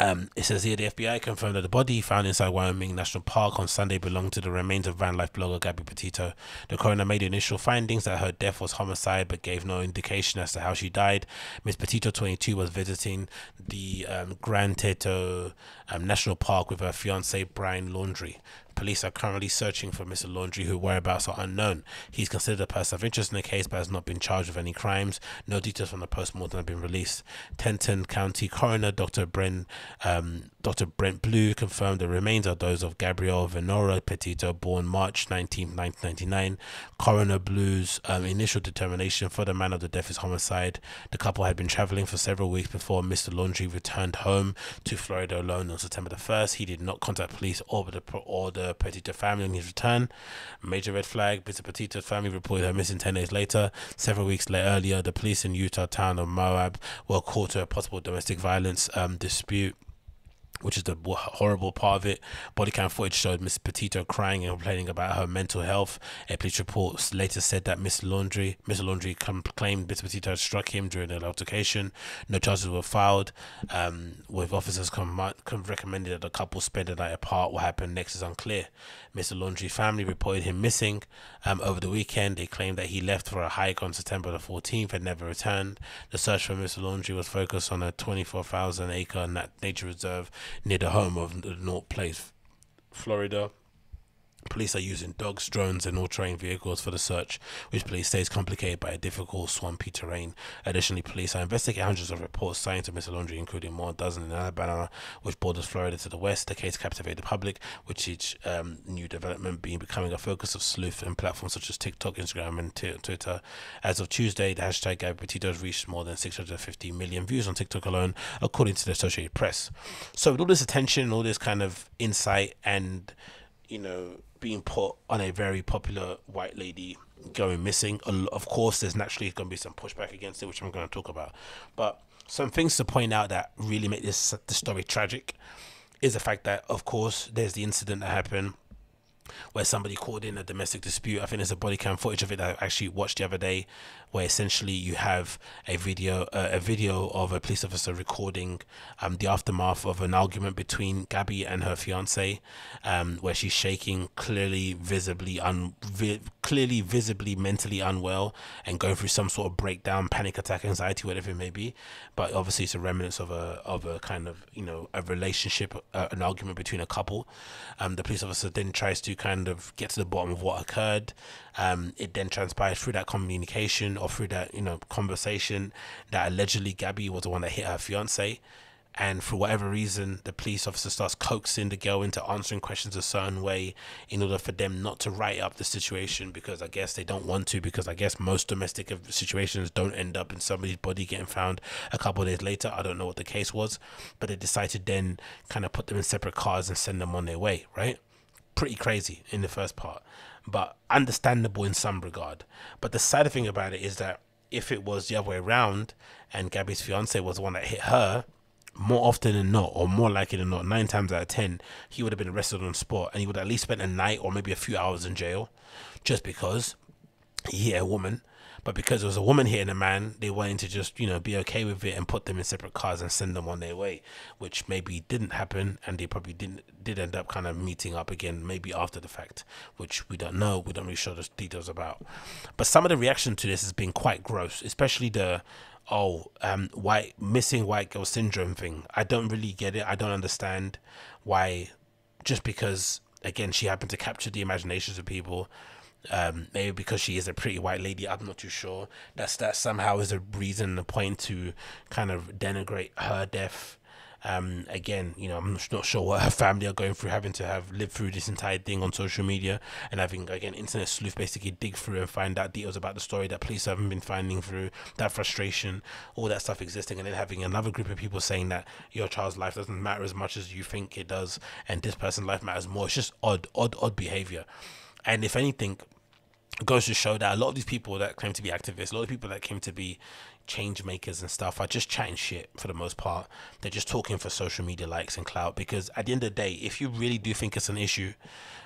Um, it says here, the F B I confirmed that the body found inside Wyoming National Park on Sunday belonged to the remains of van life blogger Gabby Petito. The coroner made initial findings that her death was homicide, but gave no indication as to how she died. Miss Petito, twenty-two, was visiting the um, Grand Teton um, National Park with her fiancé Brian Laundrie. Police are currently searching for Mister Laundrie, whose whereabouts are unknown. He's considered a person of interest in the case but has not been charged with any crimes. No details from the post-mortem have been released. Tenton County Coroner Doctor Brent, um, Doctor Brent Blue confirmed the remains are those of Gabrielle Venora Petito, born March nineteenth, nineteen ninety-nine. Coroner Blue's um, initial determination for the man of the death is homicide. The couple had been traveling for several weeks before Mister Laundrie returned home to Florida alone on September the first. He did not contact police or the, or the Petito family on his return. Major red flag. Mister Petito's family reported her missing ten days later. Several weeks later, earlier, the police in Utah town of Moab were called to a possible domestic violence um, dispute, which is the horrible part of it. Body cam footage showed Miss Petito crying and complaining about her mental health. A police report later said that Miss Laundrie, Miss Laundrie claimed Miss Petito had struck him during an altercation. No charges were filed, um, with officers com com recommended that the couple spend the night apart. What happened next is unclear. Mister Laundrie family reported him missing um, over the weekend. They claimed that he left for a hike on September the fourteenth and never returned. The search for Mister Laundrie was focused on a twenty-four thousand acre nature reserve near the home of North Place, Florida. Police are using dogs, drones, and all-terrain vehicles for the search, which police say is complicated by a difficult, swampy terrain. Additionally, police are investigating hundreds of reports signed to Mister Laundrie, including more than a dozen in Alabama, which borders Florida to the west. The case captivated the public, with each um, new development being becoming a focus of sleuth and platforms such as TikTok, Instagram, and Twitter. As of Tuesday, the hashtag Gabby Petito has reached more than six hundred fifty million views on TikTok alone, according to the Associated Press. So with all this attention and all this kind of insight and, you know, being put on a very popular white lady going missing, of course there's naturally going to be some pushback against it, which I'm going to talk about. But some things to point out that really make this the story tragic is the fact that, of course, there's the incident that happened where somebody called in a domestic dispute. I think there's a body cam footage of it that I actually watched the other day, where essentially you have a video uh, a video of a police officer recording um the aftermath of an argument between Gabby and her fiance, um where she's shaking, clearly visibly un vi clearly visibly mentally unwell and going through some sort of breakdown, panic attack, anxiety, whatever it may be. But obviously it's a remnants of a of a kind of, you know, a relationship, uh, an argument between a couple. Um the police officer then tries to kind of get to the bottom of what occurred. Um it then transpires through that communication, or through that, you know, conversation, that allegedly Gabby was the one that hit her fiance, and for whatever reason the police officer starts coaxing the girl into answering questions a certain way in order for them not to write up the situation, because I guess they don't want to, because I guess most domestic situations don't end up in somebody's body getting found a couple of days later. I don't know what the case was, but they decide to then kind of put them in separate cars and send them on their way, right? Pretty crazy in the first part, but understandable in some regard. But the sad thing about it is that if it was the other way around and Gabby's fiance was the one that hit her, more often than not, or more likely than not, nine times out of ten, he would have been arrested on the spot, and he would at least spend a night or maybe a few hours in jail, just because he hit a woman. But because it was a woman hitting a man, they wanted to just, you know, be okay with it and put them in separate cars and send them on their way, which maybe didn't happen, and they probably didn't did end up kind of meeting up again, maybe after the fact, which we don't know. We don't really show the details about. But some of the reaction to this has been quite gross, especially the oh um white missing white girl syndrome thing. I don't really get it. I don't understand why, just because, again, she happened to capture the imaginations of people. Um, maybe because she is a pretty white lady, I'm not too sure. That's that somehow is a reason, a point to kind of denigrate her death. Um, again, you know, I'm not sure what her family are going through, having to have lived through this entire thing on social media, and having, again, internet sleuth basically dig through and find out details about the story that police haven't been finding through, that frustration, all that stuff existing, and then having another group of people saying that your child's life doesn't matter as much as you think it does, and this person's life matters more. It's just odd, odd, odd behavior. And if anything, it goes to show that a lot of these people that claim to be activists, a lot of people that claim to be change makers and stuff, are just chatting shit for the most part. They're just talking for social media likes and clout, because at the end of the day, if you really do think it's an issue,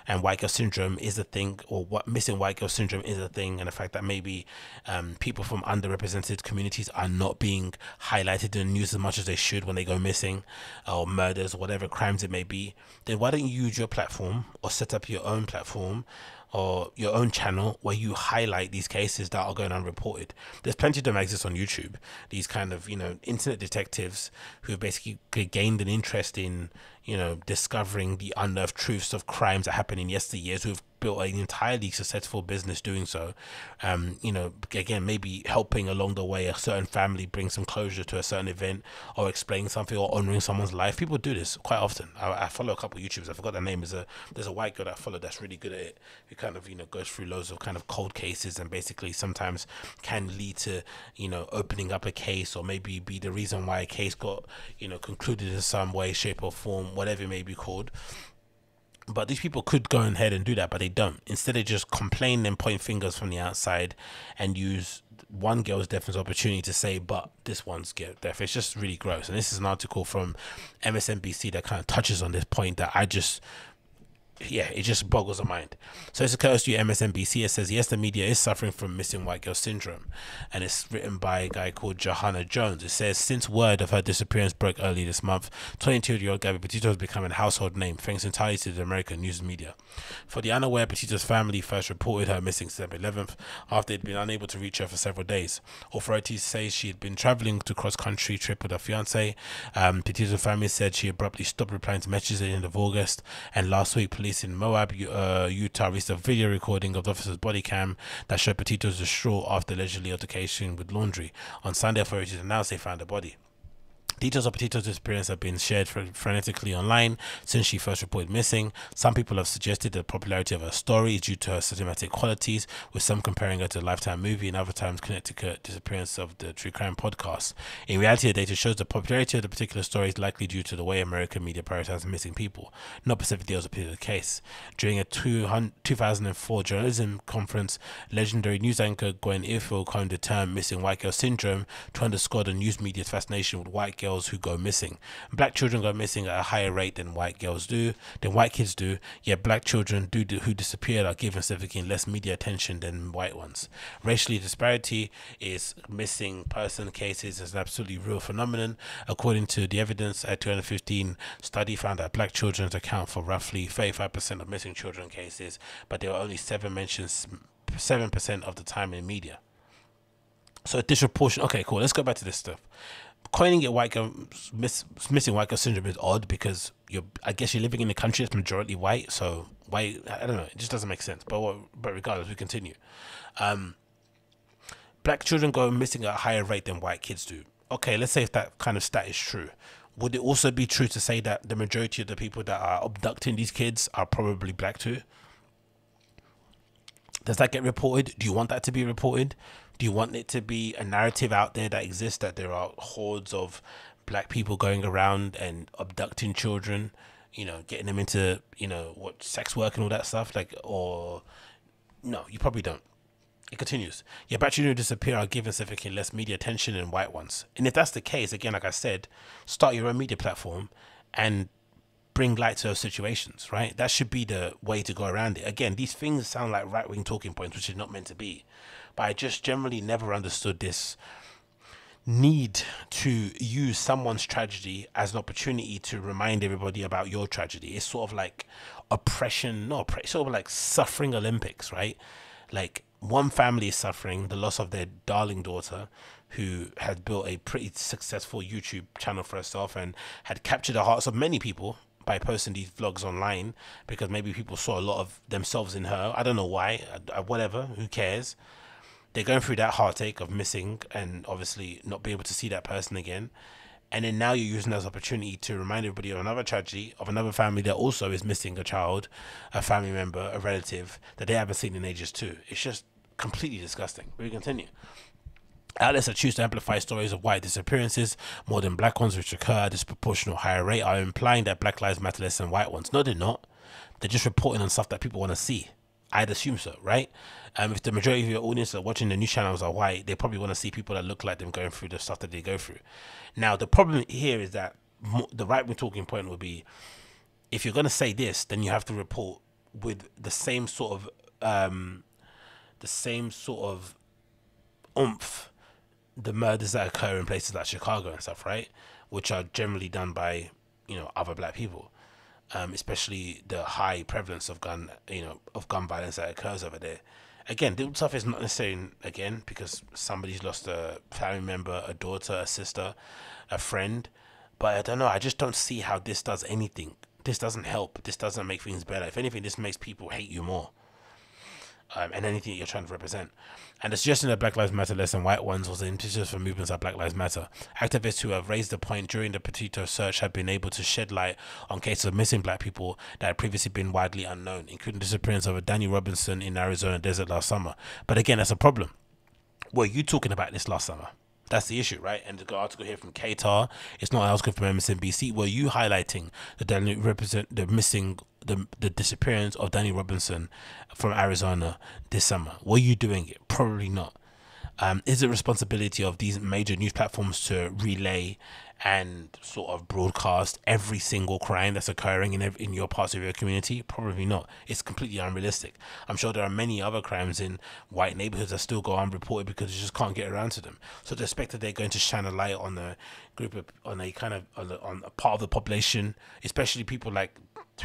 and white girl syndrome is a thing, or what missing white girl syndrome is a thing, and the fact that maybe um people from underrepresented communities are not being highlighted in the news as much as they should when they go missing, or murders, or whatever crimes it may be, then why don't you use your platform, or set up your own platform or your own channel where you highlight these cases that are going unreported? There's plenty of them exist on YouTube, these kind of, you know, internet detectives who have basically gained an interest in, you know, discovering the unearthed truths of crimes that happened in yesteryears, who've built an entirely successful business doing so. Um, you know, again, maybe helping along the way a certain family bring some closure to a certain event, or explain something, or honoring someone's life. People do this quite often. I, I follow a couple of YouTubers. I forgot their name. Is a there's a white girl that I follow that's really good at it, who kind of, you know, goes through loads of kind of cold cases, and basically sometimes can lead to, you know, opening up a case, or maybe be the reason why a case got, you know, concluded in some way, shape or form, whatever it may be called. But these people could go ahead and do that, but they don't. Instead, they just complain and point fingers from the outside and use one girl's death as an opportunity to say, but this one's death. It's just really gross. And this is an article from M S N B C that kind of touches on this point that I just... yeah, it just boggles the mind. So it's a curse to M S N B C. It says, yes, the media is suffering from missing white girl syndrome. And it's written by a guy called Johanna Jones. It says, since word of her disappearance broke early this month, twenty-two-year-old Gabby Petito has become a household name, thanks entirely to the American news media. For the unaware, Petito's family first reported her missing September eleventh after they'd been unable to reach her for several days. Authorities say she had been traveling to cross-country trip with her fiancé. Um, Petito's family said she abruptly stopped replying to messages at the end of August. And last week, police in Moab, uh, Utah released a video recording of the officer's body cam that showed Petito's distraught after allegedly altercation with Laundrie. On Sunday, authorities announced they found the body. Details of Petito's disappearance have been shared frenetically online since she first reported missing. Some people have suggested the popularity of her story is due to her cinematic qualities, with some comparing her to the Lifetime movie and other times Connecticut disappearance of the True Crime podcast. In reality, the data shows the popularity of the particular story is likely due to the way American media prioritizes missing people, not specifically as a particular case. During a two thousand four journalism conference, legendary news anchor Gwen Ifill coined the term missing white girl syndrome to underscore the news media's fascination with white girls who go missing. Black children go missing at a higher rate than white girls do, than white kids do, yet black children do, do who disappeared are given significantly less media attention than white ones. Racially disparity is missing person cases is an absolutely real phenomenon. According to the evidence, a two thousand fifteen study found that black children account for roughly thirty-five percent of missing children cases, but there were only seven mentions seven percent of the time in media. So a disproportionate... okay, cool, let's go back to this stuff. Coining it white girl, miss, missing white girl syndrome is odd because you're, I guess you're living in a country that's majority white, so why, I don't know, it just doesn't make sense. But what, but regardless, we continue. Um, black children go missing at a higher rate than white kids do. Okay, let's say if that kind of stat is true. Would it also be true to say that the majority of the people that are abducting these kids are probably black too? Does that get reported? Do you want that to be reported? Do you want it to be a narrative out there that exists that there are hordes of black people going around and abducting children, you know, getting them into, you know, what, sex work and all that stuff? Like, or no, you probably don't. It continues. Yeah, black children who disappear are given significantly less media attention than white ones. And if that's the case, again, like I said, start your own media platform and bring light to those situations, right? That should be the way to go around it. Again, these things sound like right-wing talking points, which is not meant to be. But I just generally never understood this need to use someone's tragedy as an opportunity to remind everybody about your tragedy. It's sort of like oppression, not oppression, sort of like suffering Olympics, right? Like one family is suffering the loss of their darling daughter, who had built a pretty successful YouTube channel for herself and had captured the hearts of many people by posting these vlogs online, because maybe people saw a lot of themselves in her. I don't know why, whatever, who cares? They're going through that heartache of missing and obviously not being able to see that person again. And then now you're using that as an opportunity to remind everybody of another tragedy, of another family that also is missing a child, a family member, a relative that they haven't seen in ages too. It's just completely disgusting. We continue. Outlets that choose to amplify stories of white disappearances more than black ones, which occur at a disproportional higher rate, are implying that black lives matter less than white ones. No, they're not. They're just reporting on stuff that people want to see. I'd assume so, right? Um, if the majority of your audience are watching the news channels are white, they probably want to see people that look like them going through the stuff that they go through. Now, the problem here is that the right-wing talking point would be, if you're going to say this, then you have to report with the same sort of, um, the same sort of oomph the murders that occur in places like Chicago and stuff, right? Which are generally done by, you know, other black people. Um, especially the high prevalence of gun, you know, of gun violence that occurs over there. Again, the stuff is not necessarily, again, because somebody's lost a family member, a daughter, a sister, a friend, But I don't know. I just don't see how this does anything. This doesn't help. This doesn't make things better. If anything, this makes people hate you more. Um, and anything that you're trying to represent. And the suggestion that Black Lives Matter less than white ones was an impetus for movements like Black Lives Matter. Activists who have raised the point during the Petito search have been able to shed light on cases of missing black people that had previously been widely unknown, including the disappearance of a Danny Robinson in the Arizona desert last summer. But again, that's a problem. Were you talking about this last summer? That's the issue, right? And the article here from Qatar, it's not an article from M S N B C. Were you highlighting the Danny represent the missing the the disappearance of Danny Robinson from Arizona this summer? Were you doing it? Probably not. Um, is it responsibility of these major news platforms to relay and sort of broadcast every single crime that's occurring in every, in your parts of your community? Probably not. It's completely unrealistic. I'm sure there are many other crimes in white neighborhoods that still go unreported because you just can't get around to them. So to expect that they're going to shine a light on a group of, on a kind of on a, on a part of the population, especially people like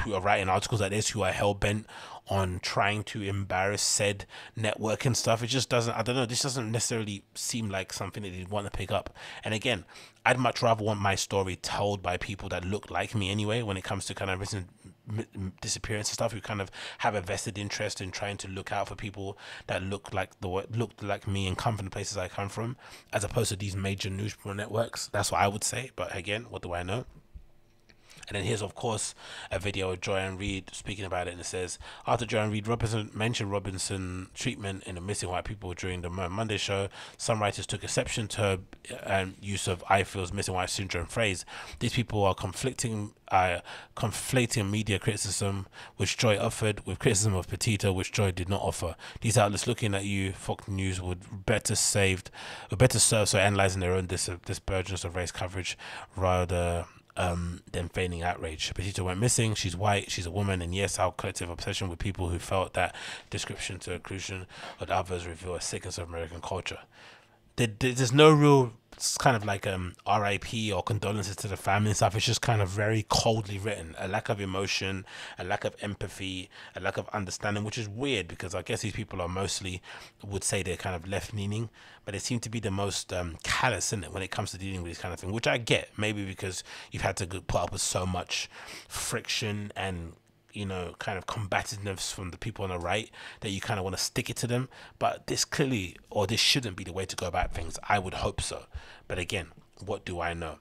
who are writing articles like this, who are hell-bent on trying to embarrass said network and stuff, it just doesn't, I don't know, this doesn't necessarily seem like something that you'd want to pick up. And again, I'd much rather want my story told by people that look like me anyway, when it comes to kind of recent disappearance and stuff, who kind of have a vested interest in trying to look out for people that look like the looked like me and come from the places I come from, as opposed to these major news networks. That's what I would say, but again, what do I know? And then here's, of course, a video of Joanne Reed speaking about it, and it says, after Joanne Reed Robinson mentioned Robinson's treatment in the missing white people during the Monday show, some writers took exception to her um, use of I feel's missing white syndrome phrase. These people are conflicting, uh, conflating media criticism, which Joy offered, with criticism of Petito, which Joy did not offer. These outlets looking at you, Fox News, would better saved, would better serve so analysing their own dis dispersions of race coverage rather Um, then feigning outrage. Petito went missing. She's white. She's a woman. And yes, our collective obsession with people who felt that description to inclusion of others reveal a sickness of American culture. There, there's no real kind of like um R I P or condolences to the family and stuff. It's just kind of very coldly written. A lack of emotion, a lack of empathy, a lack of understanding, which is weird because I guess these people are mostly, would say they're kind of left-leaning, but they seem to be the most um, callous, isn't it, when it comes to dealing with this kind of thing, which I get, maybe because you've had to put up with so much friction and, you know, kind of combativeness from the people on the right that you kind of want to stick it to them. But this clearly, or this shouldn't be the way to go about things. I would hope so. But again, what do I know?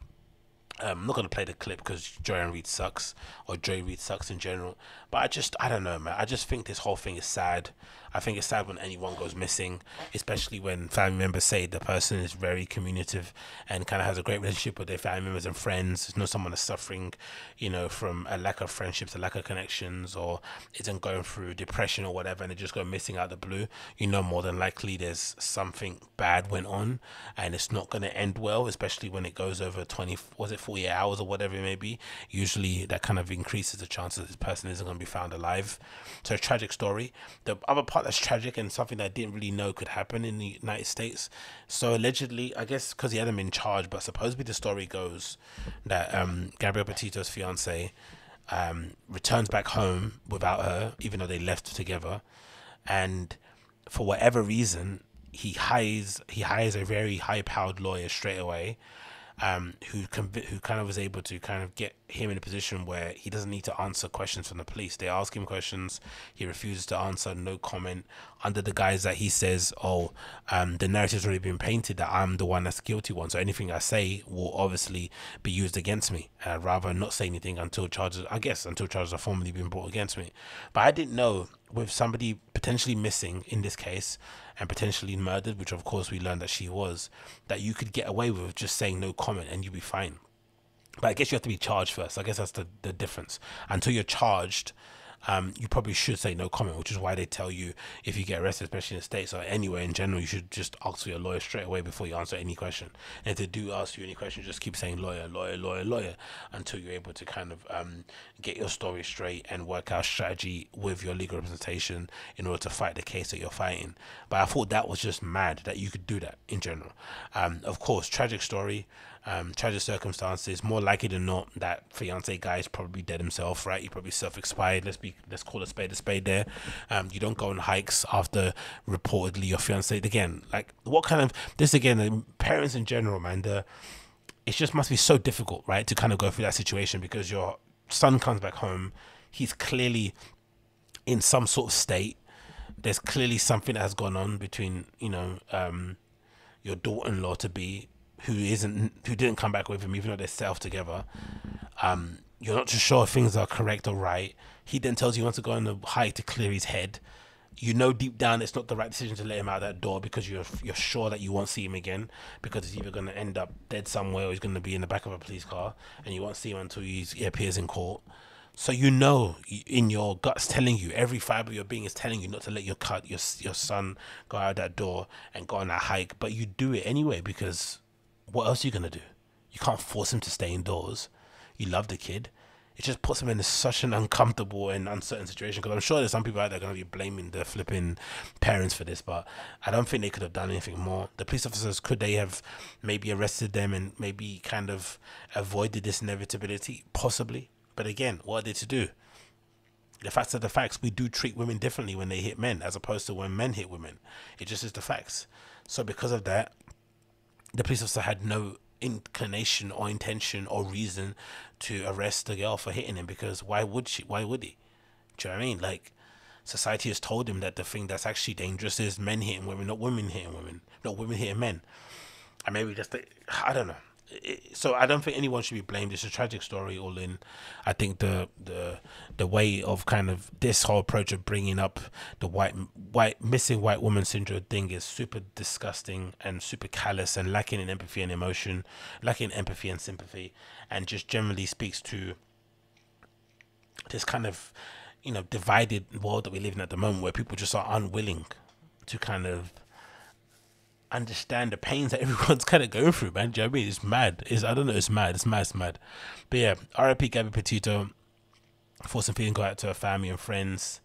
Um, I'm not going to play the clip because Joanne Reed sucks, or Joy Reed sucks in general. But I just, I don't know, man. I just think this whole thing is sad. I think it's sad when anyone goes missing, especially when family members say the person is very communicative and kind of has a great relationship with their family members and friends. It's not someone that's suffering, you know, from a lack of friendships, a lack of connections, or isn't going through depression or whatever, and they just go missing out the blue. You know, more than likely there's something bad went on, and it's not going to end well, especially when it goes over twenty, was it forty-eight hours or whatever it may be. Usually that kind of increases the chances that this person isn't going to be found alive. So a tragic story. The other part that's tragic and something that I didn't really know could happen in the United States, so allegedly, I guess because he had him in charge, but supposedly the story goes that um, Gabriel Petito's fiance um, returns back home without her, even though they left together, and for whatever reason he hires he hires a very high-powered lawyer straight away, Um, who conv who kind of was able to kind of get him in a position where he doesn't need to answer questions from the police. They ask him questions, he refuses to answer, no comment, under the guise that he says, oh, um, the narrative's already been painted that I'm the one that's the guilty one, so anything I say will obviously be used against me. And I'd rather not say anything until charges, I guess, until charges are formally being brought against me. But I didn't know, with somebody potentially missing in this case, and potentially murdered, which of course we learned that she was, that you could get away with just saying no comment and you'd be fine. But I guess you have to be charged first. I guess that's the, the difference. Until you're charged, um, you probably should say no comment, which is why they tell you if you get arrested, especially in the States or anywhere in general, you should just ask for your lawyer straight away before you answer any question. And if they do ask you any question, just keep saying lawyer, lawyer, lawyer, lawyer until you're able to kind of um, get your story straight and work out strategy with your legal representation in order to fight the case that you're fighting. But I thought that was just mad that you could do that in general. Um, of course, tragic story. Um, tragic circumstances. More likely than not, that fiance guy is probably dead himself, right? He probably self-expired. Let's be, let's call a spade a spade there. Um, you don't go on hikes after reportedly your fiance. Again, like what kind of this? Again, parents in general, man. The it just must be so difficult, right, to kind of go through that situation, because your son comes back home, he's clearly in some sort of state, there's clearly something that has gone on between, you know, um your daughter-in-law to be, who isn't, who didn't come back with him, even though they're self together. Um you're not too sure if things are correct or right. He then tells you he wants to go on a hike to clear his head. You know deep down it's not the right decision to let him out that door, because you're you're sure that you won't see him again, because he's either going to end up dead somewhere or he's going to be in the back of a police car, and you won't see him until he's, he appears in court. So you know, in your guts telling you, every fibre of your being is telling you not to let your cut your your son go out that door and go on that hike, but you do it anyway, because what else are you going to do? You can't force him to stay indoors. You love the kid. It just puts him in such an uncomfortable and uncertain situation, because I'm sure there's some people out there going to be blaming the flipping parents for this, but I don't think they could have done anything more. The police officers, could they have maybe arrested them and maybe kind of avoided this inevitability? Possibly. But again, what are they to do? The facts are the facts. We do treat women differently when they hit men as opposed to when men hit women. It just is the facts. So because of that, the police officer had no inclination or intention or reason to arrest the girl for hitting him, because why would she? Why would he? Do you know what I mean? Like, society has told him that the thing that's actually dangerous is men hitting women, not women hitting women, not women hitting men. And maybe just, I don't know. So I don't think anyone should be blamed. It's a tragic story all in. I think the the the way of kind of this whole approach of bringing up the white white missing white woman syndrome thing is super disgusting and super callous and lacking in empathy and emotion, lacking in empathy and sympathy, and just generally speaks to this kind of, you know, divided world that we live in at the moment, where people just are unwilling to kind of understand the pains that everyone's kind of going through, man. Do you know what I mean? It's mad. It's, I don't know. It's mad. It's mad. It's mad. But yeah, R I P Gabby Petito. Force and feeling go out to her family and friends.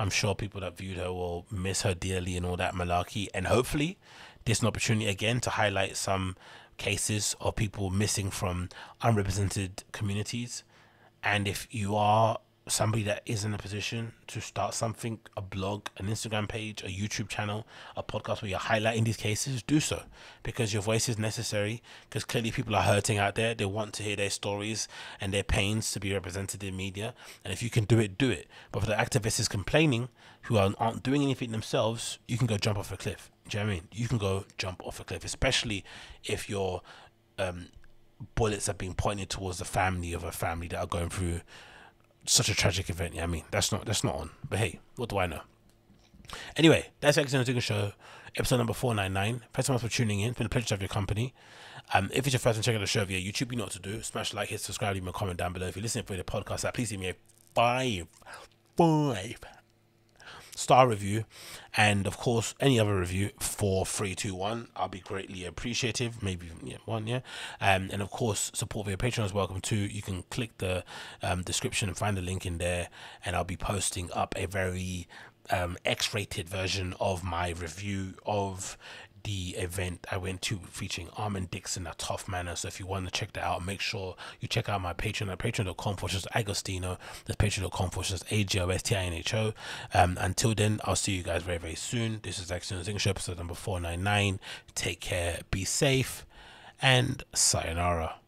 I'm sure people that viewed her will miss her dearly and all that malarkey. And hopefully, this is an opportunity again to highlight some cases of people missing from unrepresented communities. And if you are somebody that is in a position to start something, a blog, an Instagram page, a YouTube channel, a podcast where you're highlighting these cases, do so, because your voice is necessary, because clearly people are hurting out there. They want to hear their stories and their pains to be represented in media, and if you can do it, do it. But for the activists complaining who aren't doing anything themselves, you can go jump off a cliff. Do you know what I mean? You can go jump off a cliff, especially if you're um, bullets are being pointed towards the family of a family that are going through such a tragic event. Yeah, I mean, that's not that's not on, but hey, what do I know? Anyway, that's Agostinho Zinga Show, episode number four ninety-nine. Thanks so much for tuning in. It's been a pleasure to have your company. Um if it's your first time checking out the show via YouTube, you know what to do. Smash like, hit subscribe, leave me a comment down below. If you're listening for the podcast app, please leave me a five five star review, and of course any other review. Four three two one, I'll be greatly appreciative. Maybe yeah, one yeah um and of course support via Patreon is welcome too. You can click the um description and find the link in there, and I'll be posting up a very um X-rated version of my review of the event I went to featuring Âme and Dixon at Tuff Manor. So if you want to check that out, make sure you check out my Patreon at patreon dot com for just Agostinho. That's patreon dot com for just A G O S T I N H O. Um, until then, I'll see you guys very, very soon. This is Agostinho Zinga Show, episode number four ninety-nine. Take care, be safe, and sayonara.